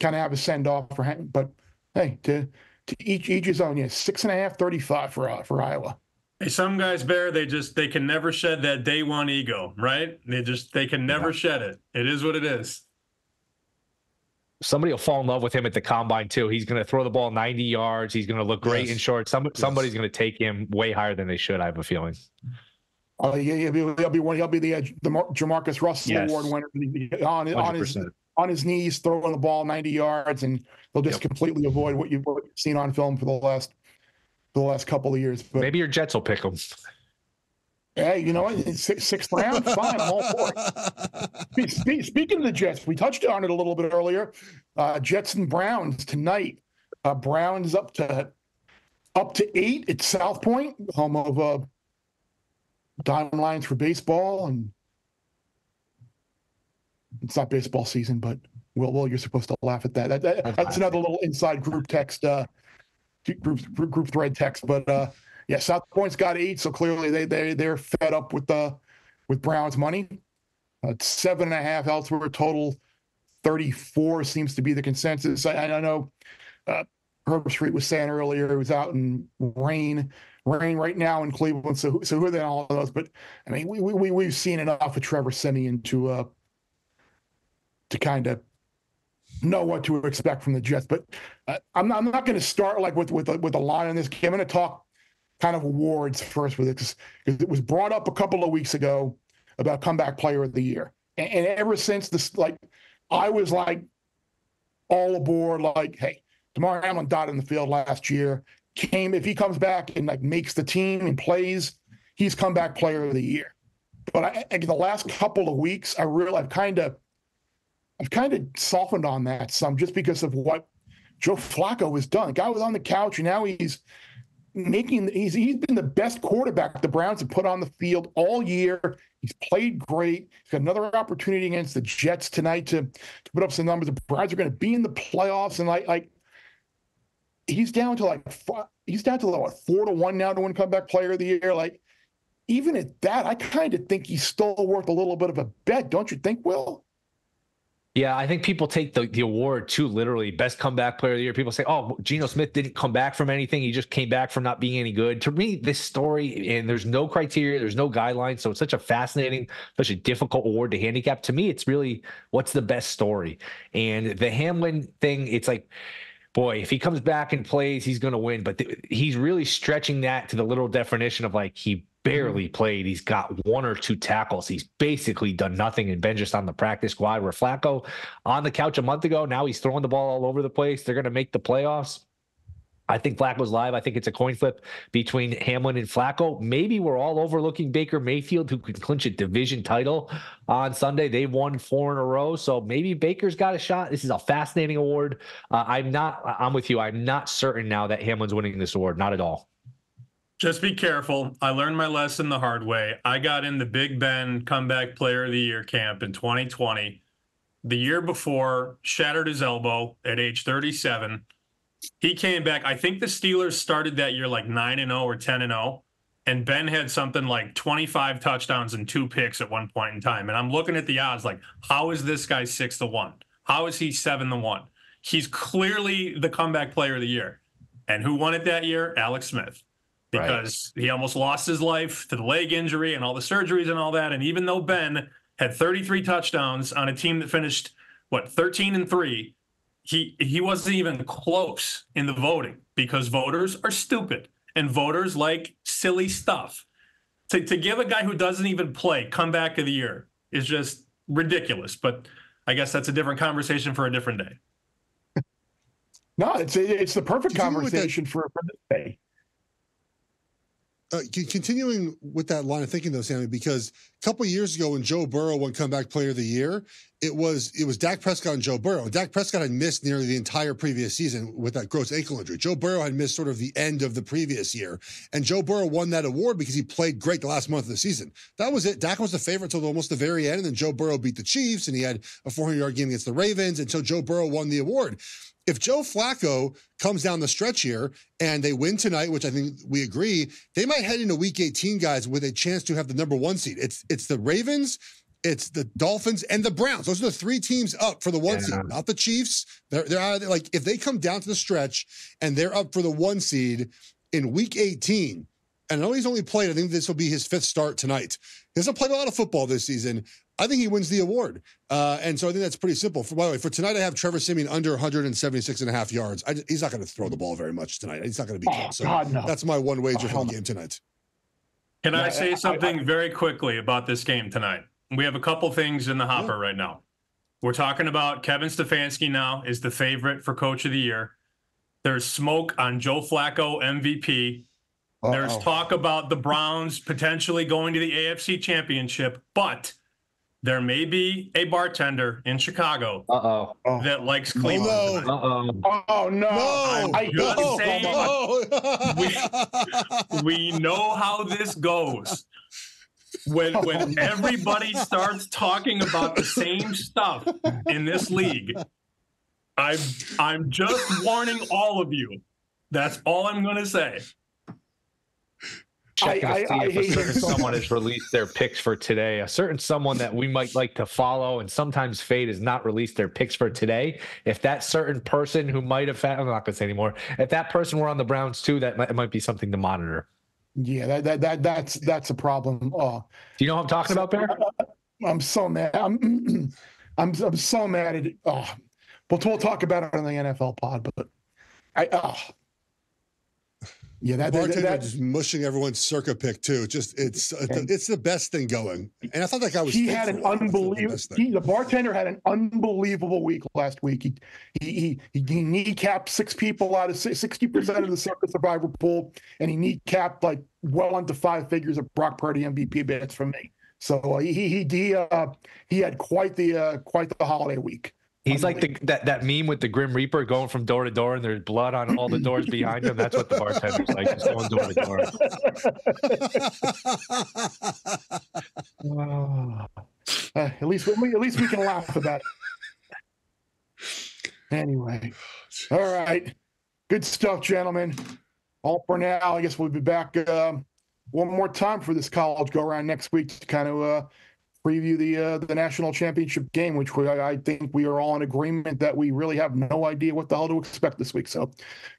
kind of have a send off for him. But hey, to. To each each his own. Yeah, six and a half, thirty-five for uh, for Iowa. Hey, some guys, Bear, they just they can never shed that day one ego, right? They just they can never yeah. shed it. It is what it is. Somebody will fall in love with him at the combine too. He's going to throw the ball ninety yards. He's going to look great yes. in shorts. Some, yes. Somebody's going to take him way higher than they should. I have a feeling. Oh uh, yeah, he'll be he'll be, one, he'll be the uh, the Mar- Jamarcus Russell yes. Award winner on on his. one hundred percent On his knees, throwing the ball ninety yards, and they'll just yep. completely avoid what you've seen on film for the last for the last couple of years. But maybe your Jets will pick them. Hey, you know what? Sixth six round, fine, all for it. Spe- speaking of the Jets, we touched on it a little bit earlier. Uh, Jets and Browns tonight. Uh, Browns up to up to eight at South Point, home of uh, Diamond Lions for baseball and. It's not baseball season, but Will, Will, you're supposed to laugh at that. that, that that's another little inside group text, uh, group, group group thread text. But uh, yeah, South Point's got eight, so clearly they they they're fed up with uh with Brown's money. Uh, seven and a half elsewhere, total thirty-four seems to be the consensus. I, I know uh, Herb Street was saying earlier it was out in rain. Rain right now in Cleveland, so so who are they all of those? But I mean, we we we've seen enough of Trevor Siemian to uh. to kind of know what to expect from the Jets. But uh, I'm not, I'm not going to start like with, with, with a line on this game. I'm going to talk kind of awards first with it because it was brought up a couple of weeks ago about comeback player of the year. And, and ever since this, like I was like all aboard, like, hey, Damar Hamlin died in the field last year came. If he comes back and like makes the team and plays, he's comeback player of the year. But I, I, the last couple of weeks, I really, I've kind of, I've kind of softened on that some just because of what Joe Flacco has done. The guy was on the couch, and now he's making he's he's been the best quarterback the Browns have put on the field all year. He's played great. He's got another opportunity against the Jets tonight to, to put up some numbers. The Browns are going to be in the playoffs, and like like he's down to like five, he's down to like what, four to one now to win comeback player of the year. Like even at that, I kind of think he's still worth a little bit of a bet, don't you think, Will? Yeah, I think people take the, the award too literally. Best comeback player of the year. People say, oh, Geno Smith didn't come back from anything. He just came back from not being any good. To me, this story, and there's no criteria, there's no guidelines. So it's such a fascinating, such a difficult award to handicap. To me, it's really what's the best story. And the Hamlin thing, it's like, boy, if he comes back and plays, he's going to win. But th- he's really stretching that to the literal definition of like he barely played. He's got one or two tackles. He's basically done nothing and been just on the practice squad. Where Flacco on the couch a month ago, now he's throwing the ball all over the place. They're going to make the playoffs. I think Flacco's live. I think it's a coin flip between Hamlin and Flacco. Maybe we're all overlooking Baker Mayfield, who could clinch a division title on Sunday. They've won four in a row, so maybe Baker's got a shot. This is a fascinating award. Uh, I'm not. I'm with you. I'm not certain now that Hamlin's winning this award. Not at all. Just be careful. I learned my lesson the hard way. I got in the Big Ben Comeback Player of the Year camp in twenty twenty. The year before, shattered his elbow at age thirty-seven. He came back. I think the Steelers started that year like nine and oh or ten and oh. And Ben had something like twenty-five touchdowns and two picks at one point in time. And I'm looking at the odds like, how is this guy six to one? How is he seven to one? He's clearly the Comeback Player of the Year. And who won it that year? Alex Smith. Because right. He almost lost his life to the leg injury and all the surgeries and all that. And even though Ben had thirty-three touchdowns on a team that finished, what, thirteen and three, he he wasn't even close in the voting because voters are stupid and voters like silly stuff. To, to give a guy who doesn't even play comeback of the year is just ridiculous. But I guess that's a different conversation for a different day. No, it's, it's the perfect conversation for a different day. Uh, continuing with that line of thinking, though, Sammy, because a couple of years ago when Joe Burrow won Comeback Player of the Year, it was it was Dak Prescott and Joe Burrow. Dak Prescott had missed nearly the entire previous season with that gross ankle injury. Joe Burrow had missed sort of the end of the previous year, and Joe Burrow won that award because he played great the last month of the season. That was it. Dak was the favorite until almost the very end, and then Joe Burrow beat the Chiefs, and he had a four hundred yard game against the Ravens, and so Joe Burrow won the award. If Joe Flacco comes down the stretch here and they win tonight, which I think we agree, they might head into week eighteen, guys, with a chance to have the number one seed. It's it's the Ravens, it's the Dolphins, and the Browns. Those are the three teams up for the one yeah. seed, not the Chiefs. They're, they're out of there. Like, if they come down to the stretch and they're up for the one seed in week eighteen, and I know he's only played, I think this will be his fifth start tonight. He hasn't played a lot of football this season. I think he wins the award. Uh, and so I think that's pretty simple. For, by the way, for tonight, I have Trevor Siemian under one seventy-six and a half yards. I, he's not going to throw the ball very much tonight. He's not going to be oh, good. So God, no. That's my one wager for oh, the game tonight. Can yeah, I say I, something I, I, very quickly about this game tonight? We have a couple things in the hopper yeah. right now. We're talking about Kevin Stefanski now is the favorite for Coach of the Year. There's smoke on Joe Flacco M V P. Uh-oh. There's talk about the Browns potentially going to the A F C Championship, but there may be a bartender in Chicago Uh-oh. Oh. that likes Cleveland. Oh, no. Uh-oh. Oh, no. no. I'm just no. saying, no. we, we know how this goes. When, when everybody starts talking about the same stuff in this league, I'm, I'm just warning all of you. That's all I'm going to say. Checking I, to see I, if I a certain it. someone has released their picks for today. A certain someone that we might like to follow and sometimes fade has not released their picks for today. If that certain person who might have, I'm not going to say anymore. If that person were on the Browns too, that might, might be something to monitor. Yeah, that that, that that's that's a problem. Uh, Do you know what I'm talking so, about, Bear? I'm so mad. I'm I'm, I'm so mad at it. Oh, we'll, we'll talk about it on the N F L pod, but I. Oh. Yeah, that, that, that, that just mushing everyone's circa pick too. Just it's it's the best thing going. And I thought that guy was. He had an unbelievable. The, he, the bartender had an unbelievable week last week. He he he, he kneecapped six people out of sixty percent of the circa survivor pool, and he kneecapped like well under five figures of Brock Purdy M V P bets from me. So uh, he he he, uh, he had quite the uh, quite the holiday week. He's like the, that that meme with the Grim Reaper going from door to door, and there's blood on all the doors behind him. That's what the bartender's like, just going door to door. Uh, at least we at least we can laugh about it. Anyway, all right, good stuff, gentlemen. All for now. I guess we'll be back um, one more time for this college go around next week to kind of. Uh, Preview the uh, the national championship game, which we, I think we are all in agreement that we really have no idea what the hell to expect this week. So,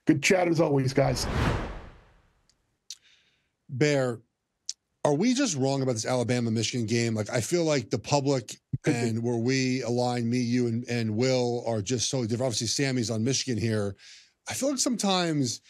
good chat as always, guys. Bear, are we just wrong about this Alabama-Michigan game? Like, I feel like the public and where we align, me, you, and, and Will are just so different. Obviously, Sammy's on Michigan here. I feel like sometimes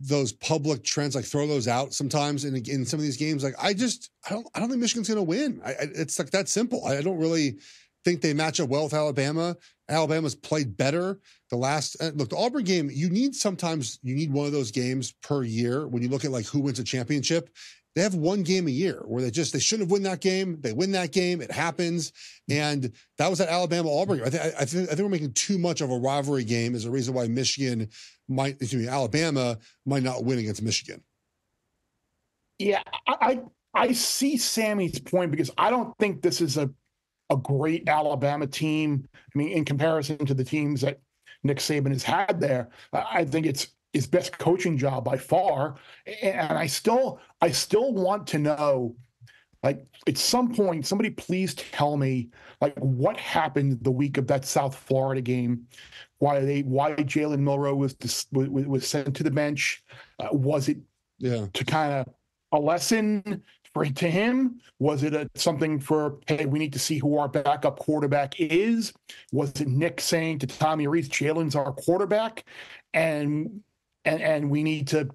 those public trends, like throw those out sometimes in, in some of these games. Like, I just, I don't, I don't think Michigan's going to win. I, I, it's like that simple. I, I don't really think they match up well with Alabama. Alabama's played better the last, uh, look, the Auburn game, you need sometimes, you need one of those games per year when you look at like who wins a championship. They have one game a year where they just, they shouldn't have won that game. They win that game. It happens. And that was at Alabama-Auburn. I, th- I, th- I think we're making too much of a rivalry game as a reason why Michigan might, excuse me, Alabama might not win against Michigan. Yeah, I, I I see Sammy's point because I don't think this is a, a great Alabama team. I mean, in comparison to the teams that Nick Saban has had there, I think it's his best coaching job by far. And I still, I still want to know, like, at some point, somebody please tell me, like, what happened the week of that South Florida game? Why they, why Jalen Milroe was, dis, was was sent to the bench? Uh, was it yeah. to kind of a lesson for to him? Was it a, something for, hey, we need to see who our backup quarterback is? Was it Nick saying to Tommy Reese, Jalen's our quarterback, and and and we need to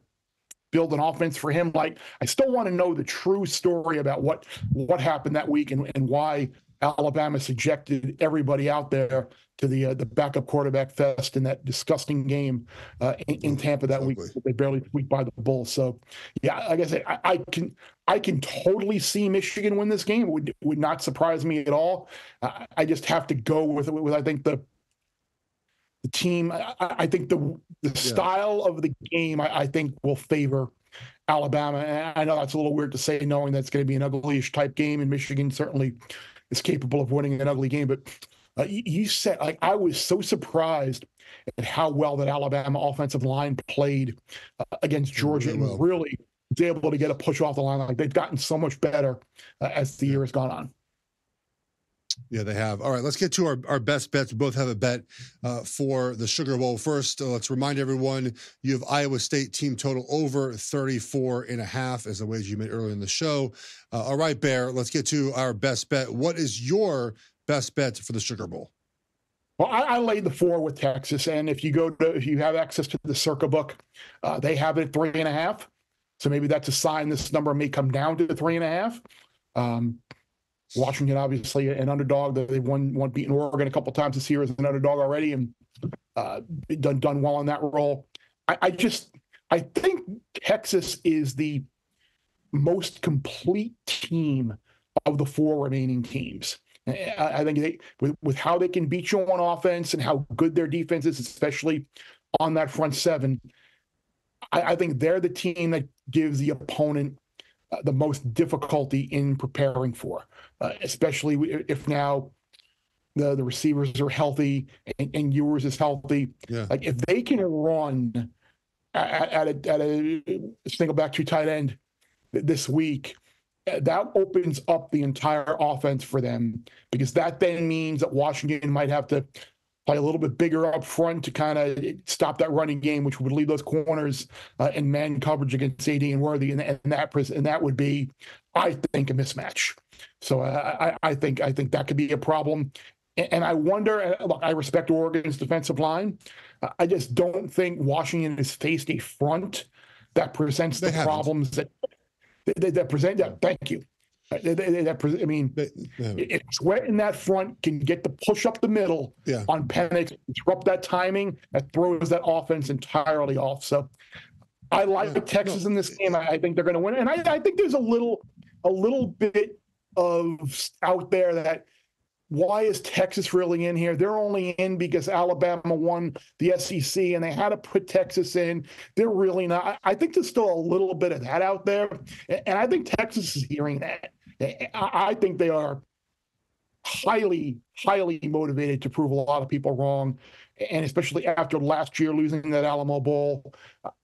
build an offense for him? Like, I still want to know the true story about what, what happened that week and, and why Alabama subjected everybody out there to the uh, the backup quarterback fest in that disgusting game uh, in, in Tampa that exactly. week. They barely squeaked by the Bulls. So, yeah, like I said, I, I can I can totally see Michigan win this game. It would, would not surprise me at all. I, I just have to go with with I think the. The team, I, I think the the yeah. style of the game, I, I think, will favor Alabama. And I know that's a little weird to say, knowing that's going to be an uglyish type game, and Michigan certainly is capable of winning an ugly game. But uh, you, you said, like, I was so surprised at how well that Alabama offensive line played uh, against Georgia, really well. And really was able to get a push off the line. Like, they've gotten so much better uh, as the year has gone on. Yeah, they have. All right, let's get to our, our best bets. We both have a bet uh, for the Sugar Bowl. First, uh, let's remind everyone, you have Iowa State team total over thirty-four and a half as the wager you made earlier in the show. Uh, all right, Bear, let's get to our best bet. What is your best bet for the Sugar Bowl? Well, I, I laid the four with Texas, and if you go to, if you have access to the Circa book, uh, they have it at three and a half. So maybe that's a sign this number may come down to three and a half. Um, Washington, obviously, an underdog. They've won, won beaten Oregon a couple times this year as an underdog already, and uh, done done well in that role. I, I just, I think Texas is the most complete team of the four remaining teams. I, I think they, with, with how they can beat you on offense and how good their defense is, especially on that front seven, I, I think they're the team that gives the opponent Uh, the most difficulty in preparing for, uh, especially if now the, the receivers are healthy and, and Ewers is healthy. Yeah. Like, if they can run at, at, a, at a single back two tight end this week, that opens up the entire offense for them, because that then means that Washington might have to play a little bit bigger up front to kind of stop that running game, which would leave those corners uh, in man coverage against A D and Worthy, and, and that and that would be, I think, a mismatch. So uh, I, I think I think that could be a problem. And, and I wonder. Look, I respect Oregon's defensive line. Uh, I just don't think Washington has faced a front that presents they the haven't. problems that that, that present. That, thank you. They, they, they, I mean, they, if Sweat in that front can get the push up the middle yeah. on Penix, disrupt that timing, that throws that offense entirely off. So I like yeah. Texas no. in this game. I think they're going to win. And I, I think there's a little, a little bit of out there that Why is Texas really in here? They're only in because Alabama won the S E C and they had to put Texas in. They're really not. I think there's still a little bit of that out there. And I think Texas is hearing that. I think they are highly, highly motivated to prove a lot of people wrong. And especially after last year losing that Alamo Bowl.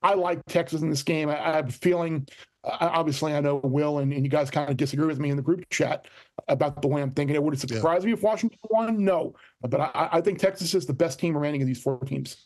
I like Texas in this game. I have a feeling, obviously I know Will and, and you guys kind of disagree with me in the group chat about the way I'm thinking. It would it surprise yeah. me if Washington won? No. But I, I think Texas is the best team remaining of these four teams.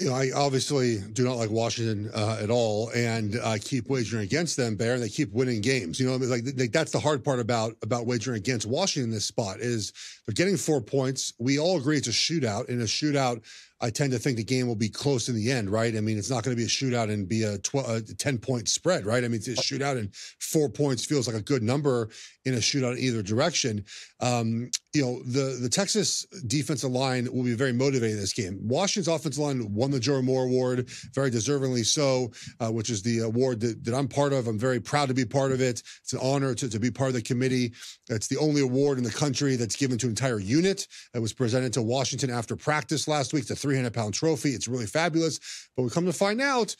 You know, I obviously do not like Washington uh, at all, and I uh, keep wagering against them, Bear, and they keep winning games. You know, like they, that's the hard part about about wagering against Washington in this spot is they're getting four points. We all agree it's a shootout. In a shootout, I tend to think the game will be close in the end, right? I mean, it's not going to be a shootout and be a twelve, a ten-point spread, right? I mean, it's a shootout, and four points feels like a good number in a shootout in either direction. Um, you know, the, the Texas defensive line will be very motivated in this game. Washington's offensive line won the Joe Moore Award, very deservingly so, uh, which is the award that, that I'm part of. I'm very proud to be part of it. It's an honor to, to be part of the committee. It's the only award in the country that's given to an entire unit. It was presented to Washington after practice last week, the three hundred pound trophy. It's really fabulous. But we come to find out,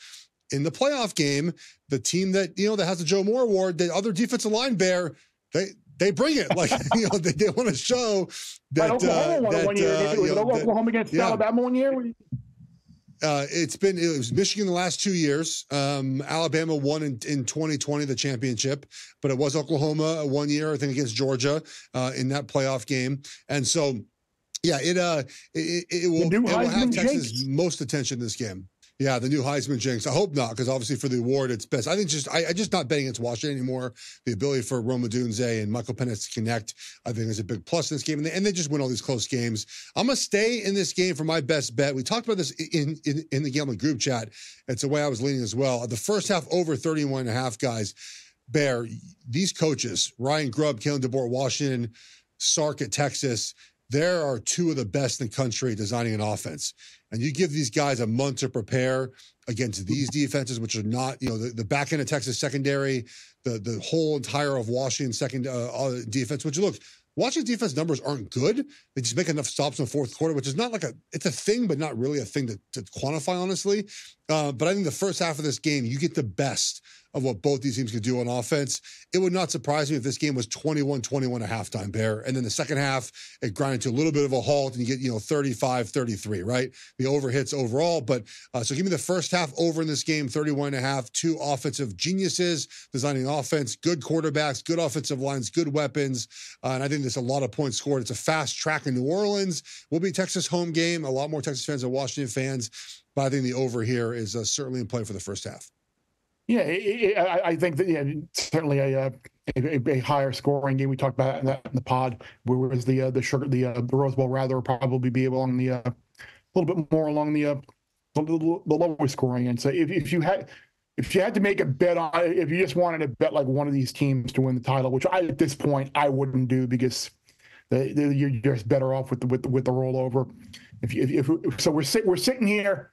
in the playoff game, the team that, you know, that has the Joe Moore Award, the other defensive line, Bear, they... They bring it. Like, you know, they, they want to show that. Oklahoma won one year. Oklahoma against Alabama one year. Uh, it's been, it was Michigan the last two years. Um, Alabama won in, in twenty twenty, the championship, but it was Oklahoma one year, I think, against Georgia uh, in that playoff game. And so, yeah, it, uh, it, it, will, it will have Texas most attention this game. Yeah, the new Heisman jinx. I hope not, because obviously for the award, it's best. I think just I, I just not betting against Washington anymore. The ability for Roma Dunze and Michael Penix to connect, I think, is a big plus in this game. And they, and they just win all these close games. I'm gonna stay in this game for my best bet. We talked about this in in, in the gambling group chat. It's the way I was leaning as well. The first half over thirty-one and a half, guys. Bear, these coaches, Ryan Grubb, Kalen DeBoer, Washington, Sark at Texas. There are two of the best in the country designing an offense. And you give these guys a month to prepare against these defenses, which are not, you know, the, the back end of Texas secondary, the the whole entire of Washington second uh, defense, which, look, Washington's defense numbers aren't good. They just make enough stops in the fourth quarter, which is not like a, it's a thing, but not really a thing to, to quantify, honestly. Uh, but I think the first half of this game, you get the best of what both these teams could do on offense. It would not surprise me if this game was twenty-one twenty-one at halftime, Bear. And then the second half, it grinded to a little bit of a halt and you get, you know, thirty-five thirty-three, right? The over hits overall. But uh, so give me the first half over in this game, thirty-one and a half, two offensive geniuses designing offense, good quarterbacks, good offensive lines, good weapons. Uh, and I think there's a lot of points scored. It's a fast track in New Orleans. Will be Texas home game. A lot more Texas fans than Washington fans. But I think the over here is uh, certainly in play for the first half. Yeah, it, it, I, I think that yeah, certainly a, a a higher scoring game. We talked about that in the pod, whereas the uh, the sugar the uh, the Rose Bowl rather will probably be along the a uh, little bit more along the uh, the, the, the lower scoring end. So if, if you had if you had to make a bet on if you just wanted to bet like one of these teams to win the title, which I at this point I wouldn't do because they, they, you're just better off with the, with the, with the rollover. If, you, if if so, we're sit, we're sitting here.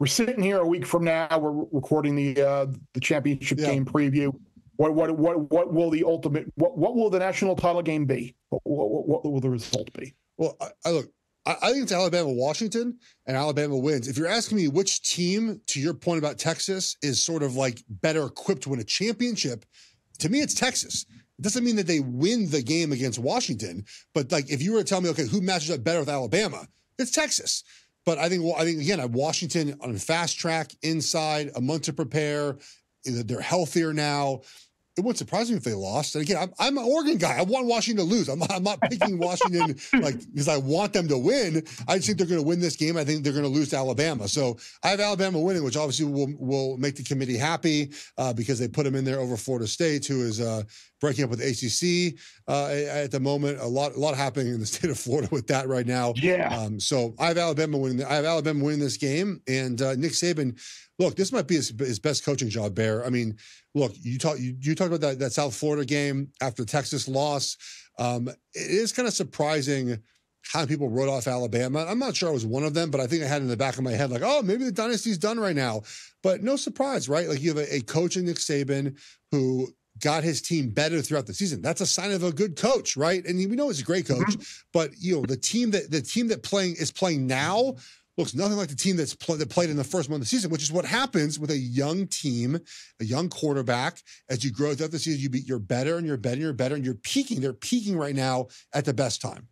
We're sitting here a week from now. We're recording the uh, the championship yeah. game preview. What what what what will the ultimate? What what will the national title game be? What what, what will the result be? Well, I, I look. I, I think it's Alabama Washington, and Alabama wins. If you're asking me which team, to your point about Texas, is sort of like better equipped to win a championship, to me it's Texas. It doesn't mean that they win the game against Washington, but like if you were to tell me, okay, who matches up better with Alabama? It's Texas. But I think, well, I think again, Washington on fast track, inside, a month to prepare. They're healthier now. It wouldn't surprise me if they lost. And again, I'm, I'm an Oregon guy. I want Washington to lose. I'm not, I'm not picking Washington like because I want them to win. I just think they're going to win this game. I think they're going to lose to Alabama. So I have Alabama winning, which obviously will will make the committee happy uh, because they put them in there over Florida State, who is uh, breaking up with A C C uh, at the moment. A lot, a lot happening in the state of Florida with that right now. Yeah. Um, so I have Alabama winning. I have Alabama winning this game, and uh, Nick Saban. Look, this might be his, his best coaching job, Bear. I mean, look, you talk, you, you talked about that, that South Florida game after Texas loss. Um, it is kind of surprising how people wrote off Alabama. I'm not sure I was one of them, but I think I had in the back of my head like, oh, maybe the dynasty's done right now. But no surprise, right? Like you have a, a coach in Nick Saban who got his team better throughout the season. That's a sign of a good coach, right? And we know he's a great coach, mm-hmm. but you know the team that the team that playing is playing now looks nothing like the team that's pl- that played in the first month of the season, which is what happens with a young team, a young quarterback. As you grow throughout the season, you be, you're better and you're better and you're better and you're peaking. They're peaking right now at the best time.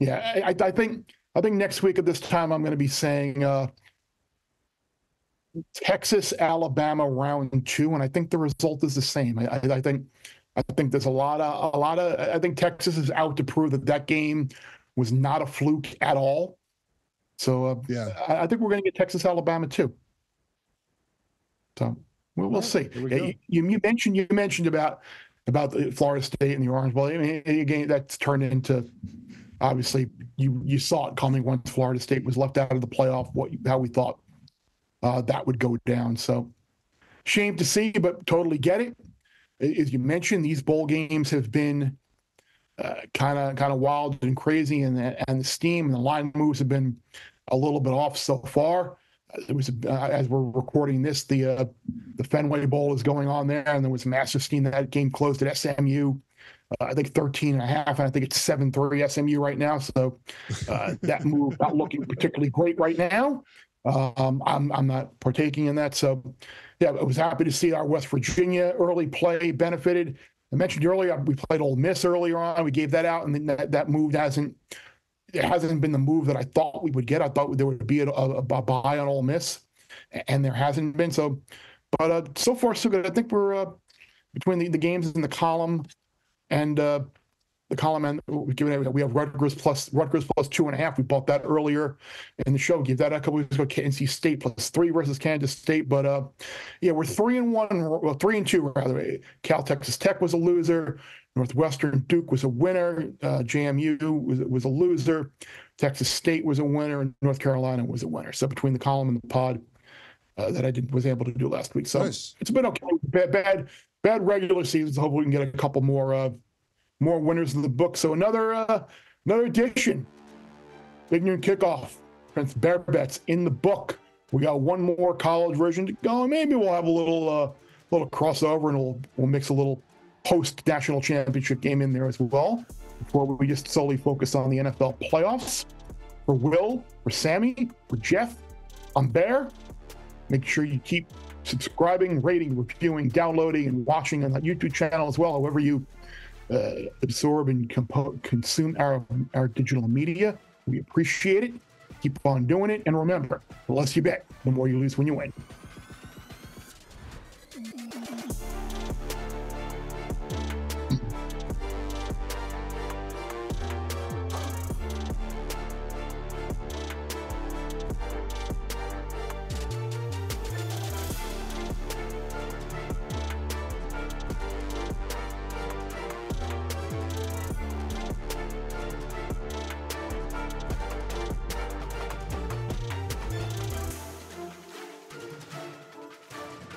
Yeah, I, I think I think next week at this time I'm going to be saying uh, Texas Alabama round two, and I think the result is the same. I, I think I think there's a lot of a lot of I think Texas is out to prove that that game was not a fluke at all. So, uh, yeah, I, I think we're going to get Texas, Alabama, too. So we'll, we'll right, see. We yeah, you, you mentioned you mentioned about about Florida State and the Orange Bowl. I mean, again, that's turned into obviously you you saw it coming once Florida State was left out of the playoff. What how we thought uh, that would go down. So shame to see, but totally get it. As you mentioned, these bowl games have been kind of kind of wild and crazy, and and the steam and the line moves have been a little bit off so far. It was uh, as we're recording this, the uh, the Fenway Bowl is going on there, and there was massive steam. That game closed at S M U, uh, I think thirteen and a half, and I think it's seven three S M U right now. So uh, that move not looking particularly great right now. Um, I'm I'm not partaking in that. So yeah, I was happy to see our West Virginia early play benefited. I mentioned earlier we played Ole Miss earlier on. We gave that out, and then that, that move hasn't it hasn't been the move that I thought we would get. I thought there would be a, a, a buy on Ole Miss, and there hasn't been. So, but uh, so far so good. I think we're uh, between the, the games in the column and uh, the column and we we have Rutgers plus Rutgers plus two and a half. We bought that earlier in the show. Gave that a couple weeks ago. N C State plus three versus Kansas State. But uh, yeah, we're three and one. Well, three and two rather. Cal Texas Tech was a loser. Northwestern Duke was a winner. Uh, J M U was was a loser. Texas State was a winner, and North Carolina was a winner. So between the column and the pod, uh, that I did was able to do last week. So nice. It's been okay. Bad, bad, bad regular seasons. Hopefully, we can get a couple more. Uh, More winners in the book. So another uh, another edition. Big Noon Kickoff. Prince Bear Bets in the book. We got one more college version to go. Maybe we'll have a little uh, little crossover, and we'll we'll mix a little post national championship game in there as well. Before we just solely focus on the N F L playoffs. For Will, for Sammy, for Jeff, I'm Bear. Make sure you keep subscribing, rating, reviewing, downloading, and watching on that YouTube channel as well. However you. Uh, absorb and compo- consume our our digital media. We appreciate it. Keep on doing it. And remember, the less you bet, the more you lose when you win.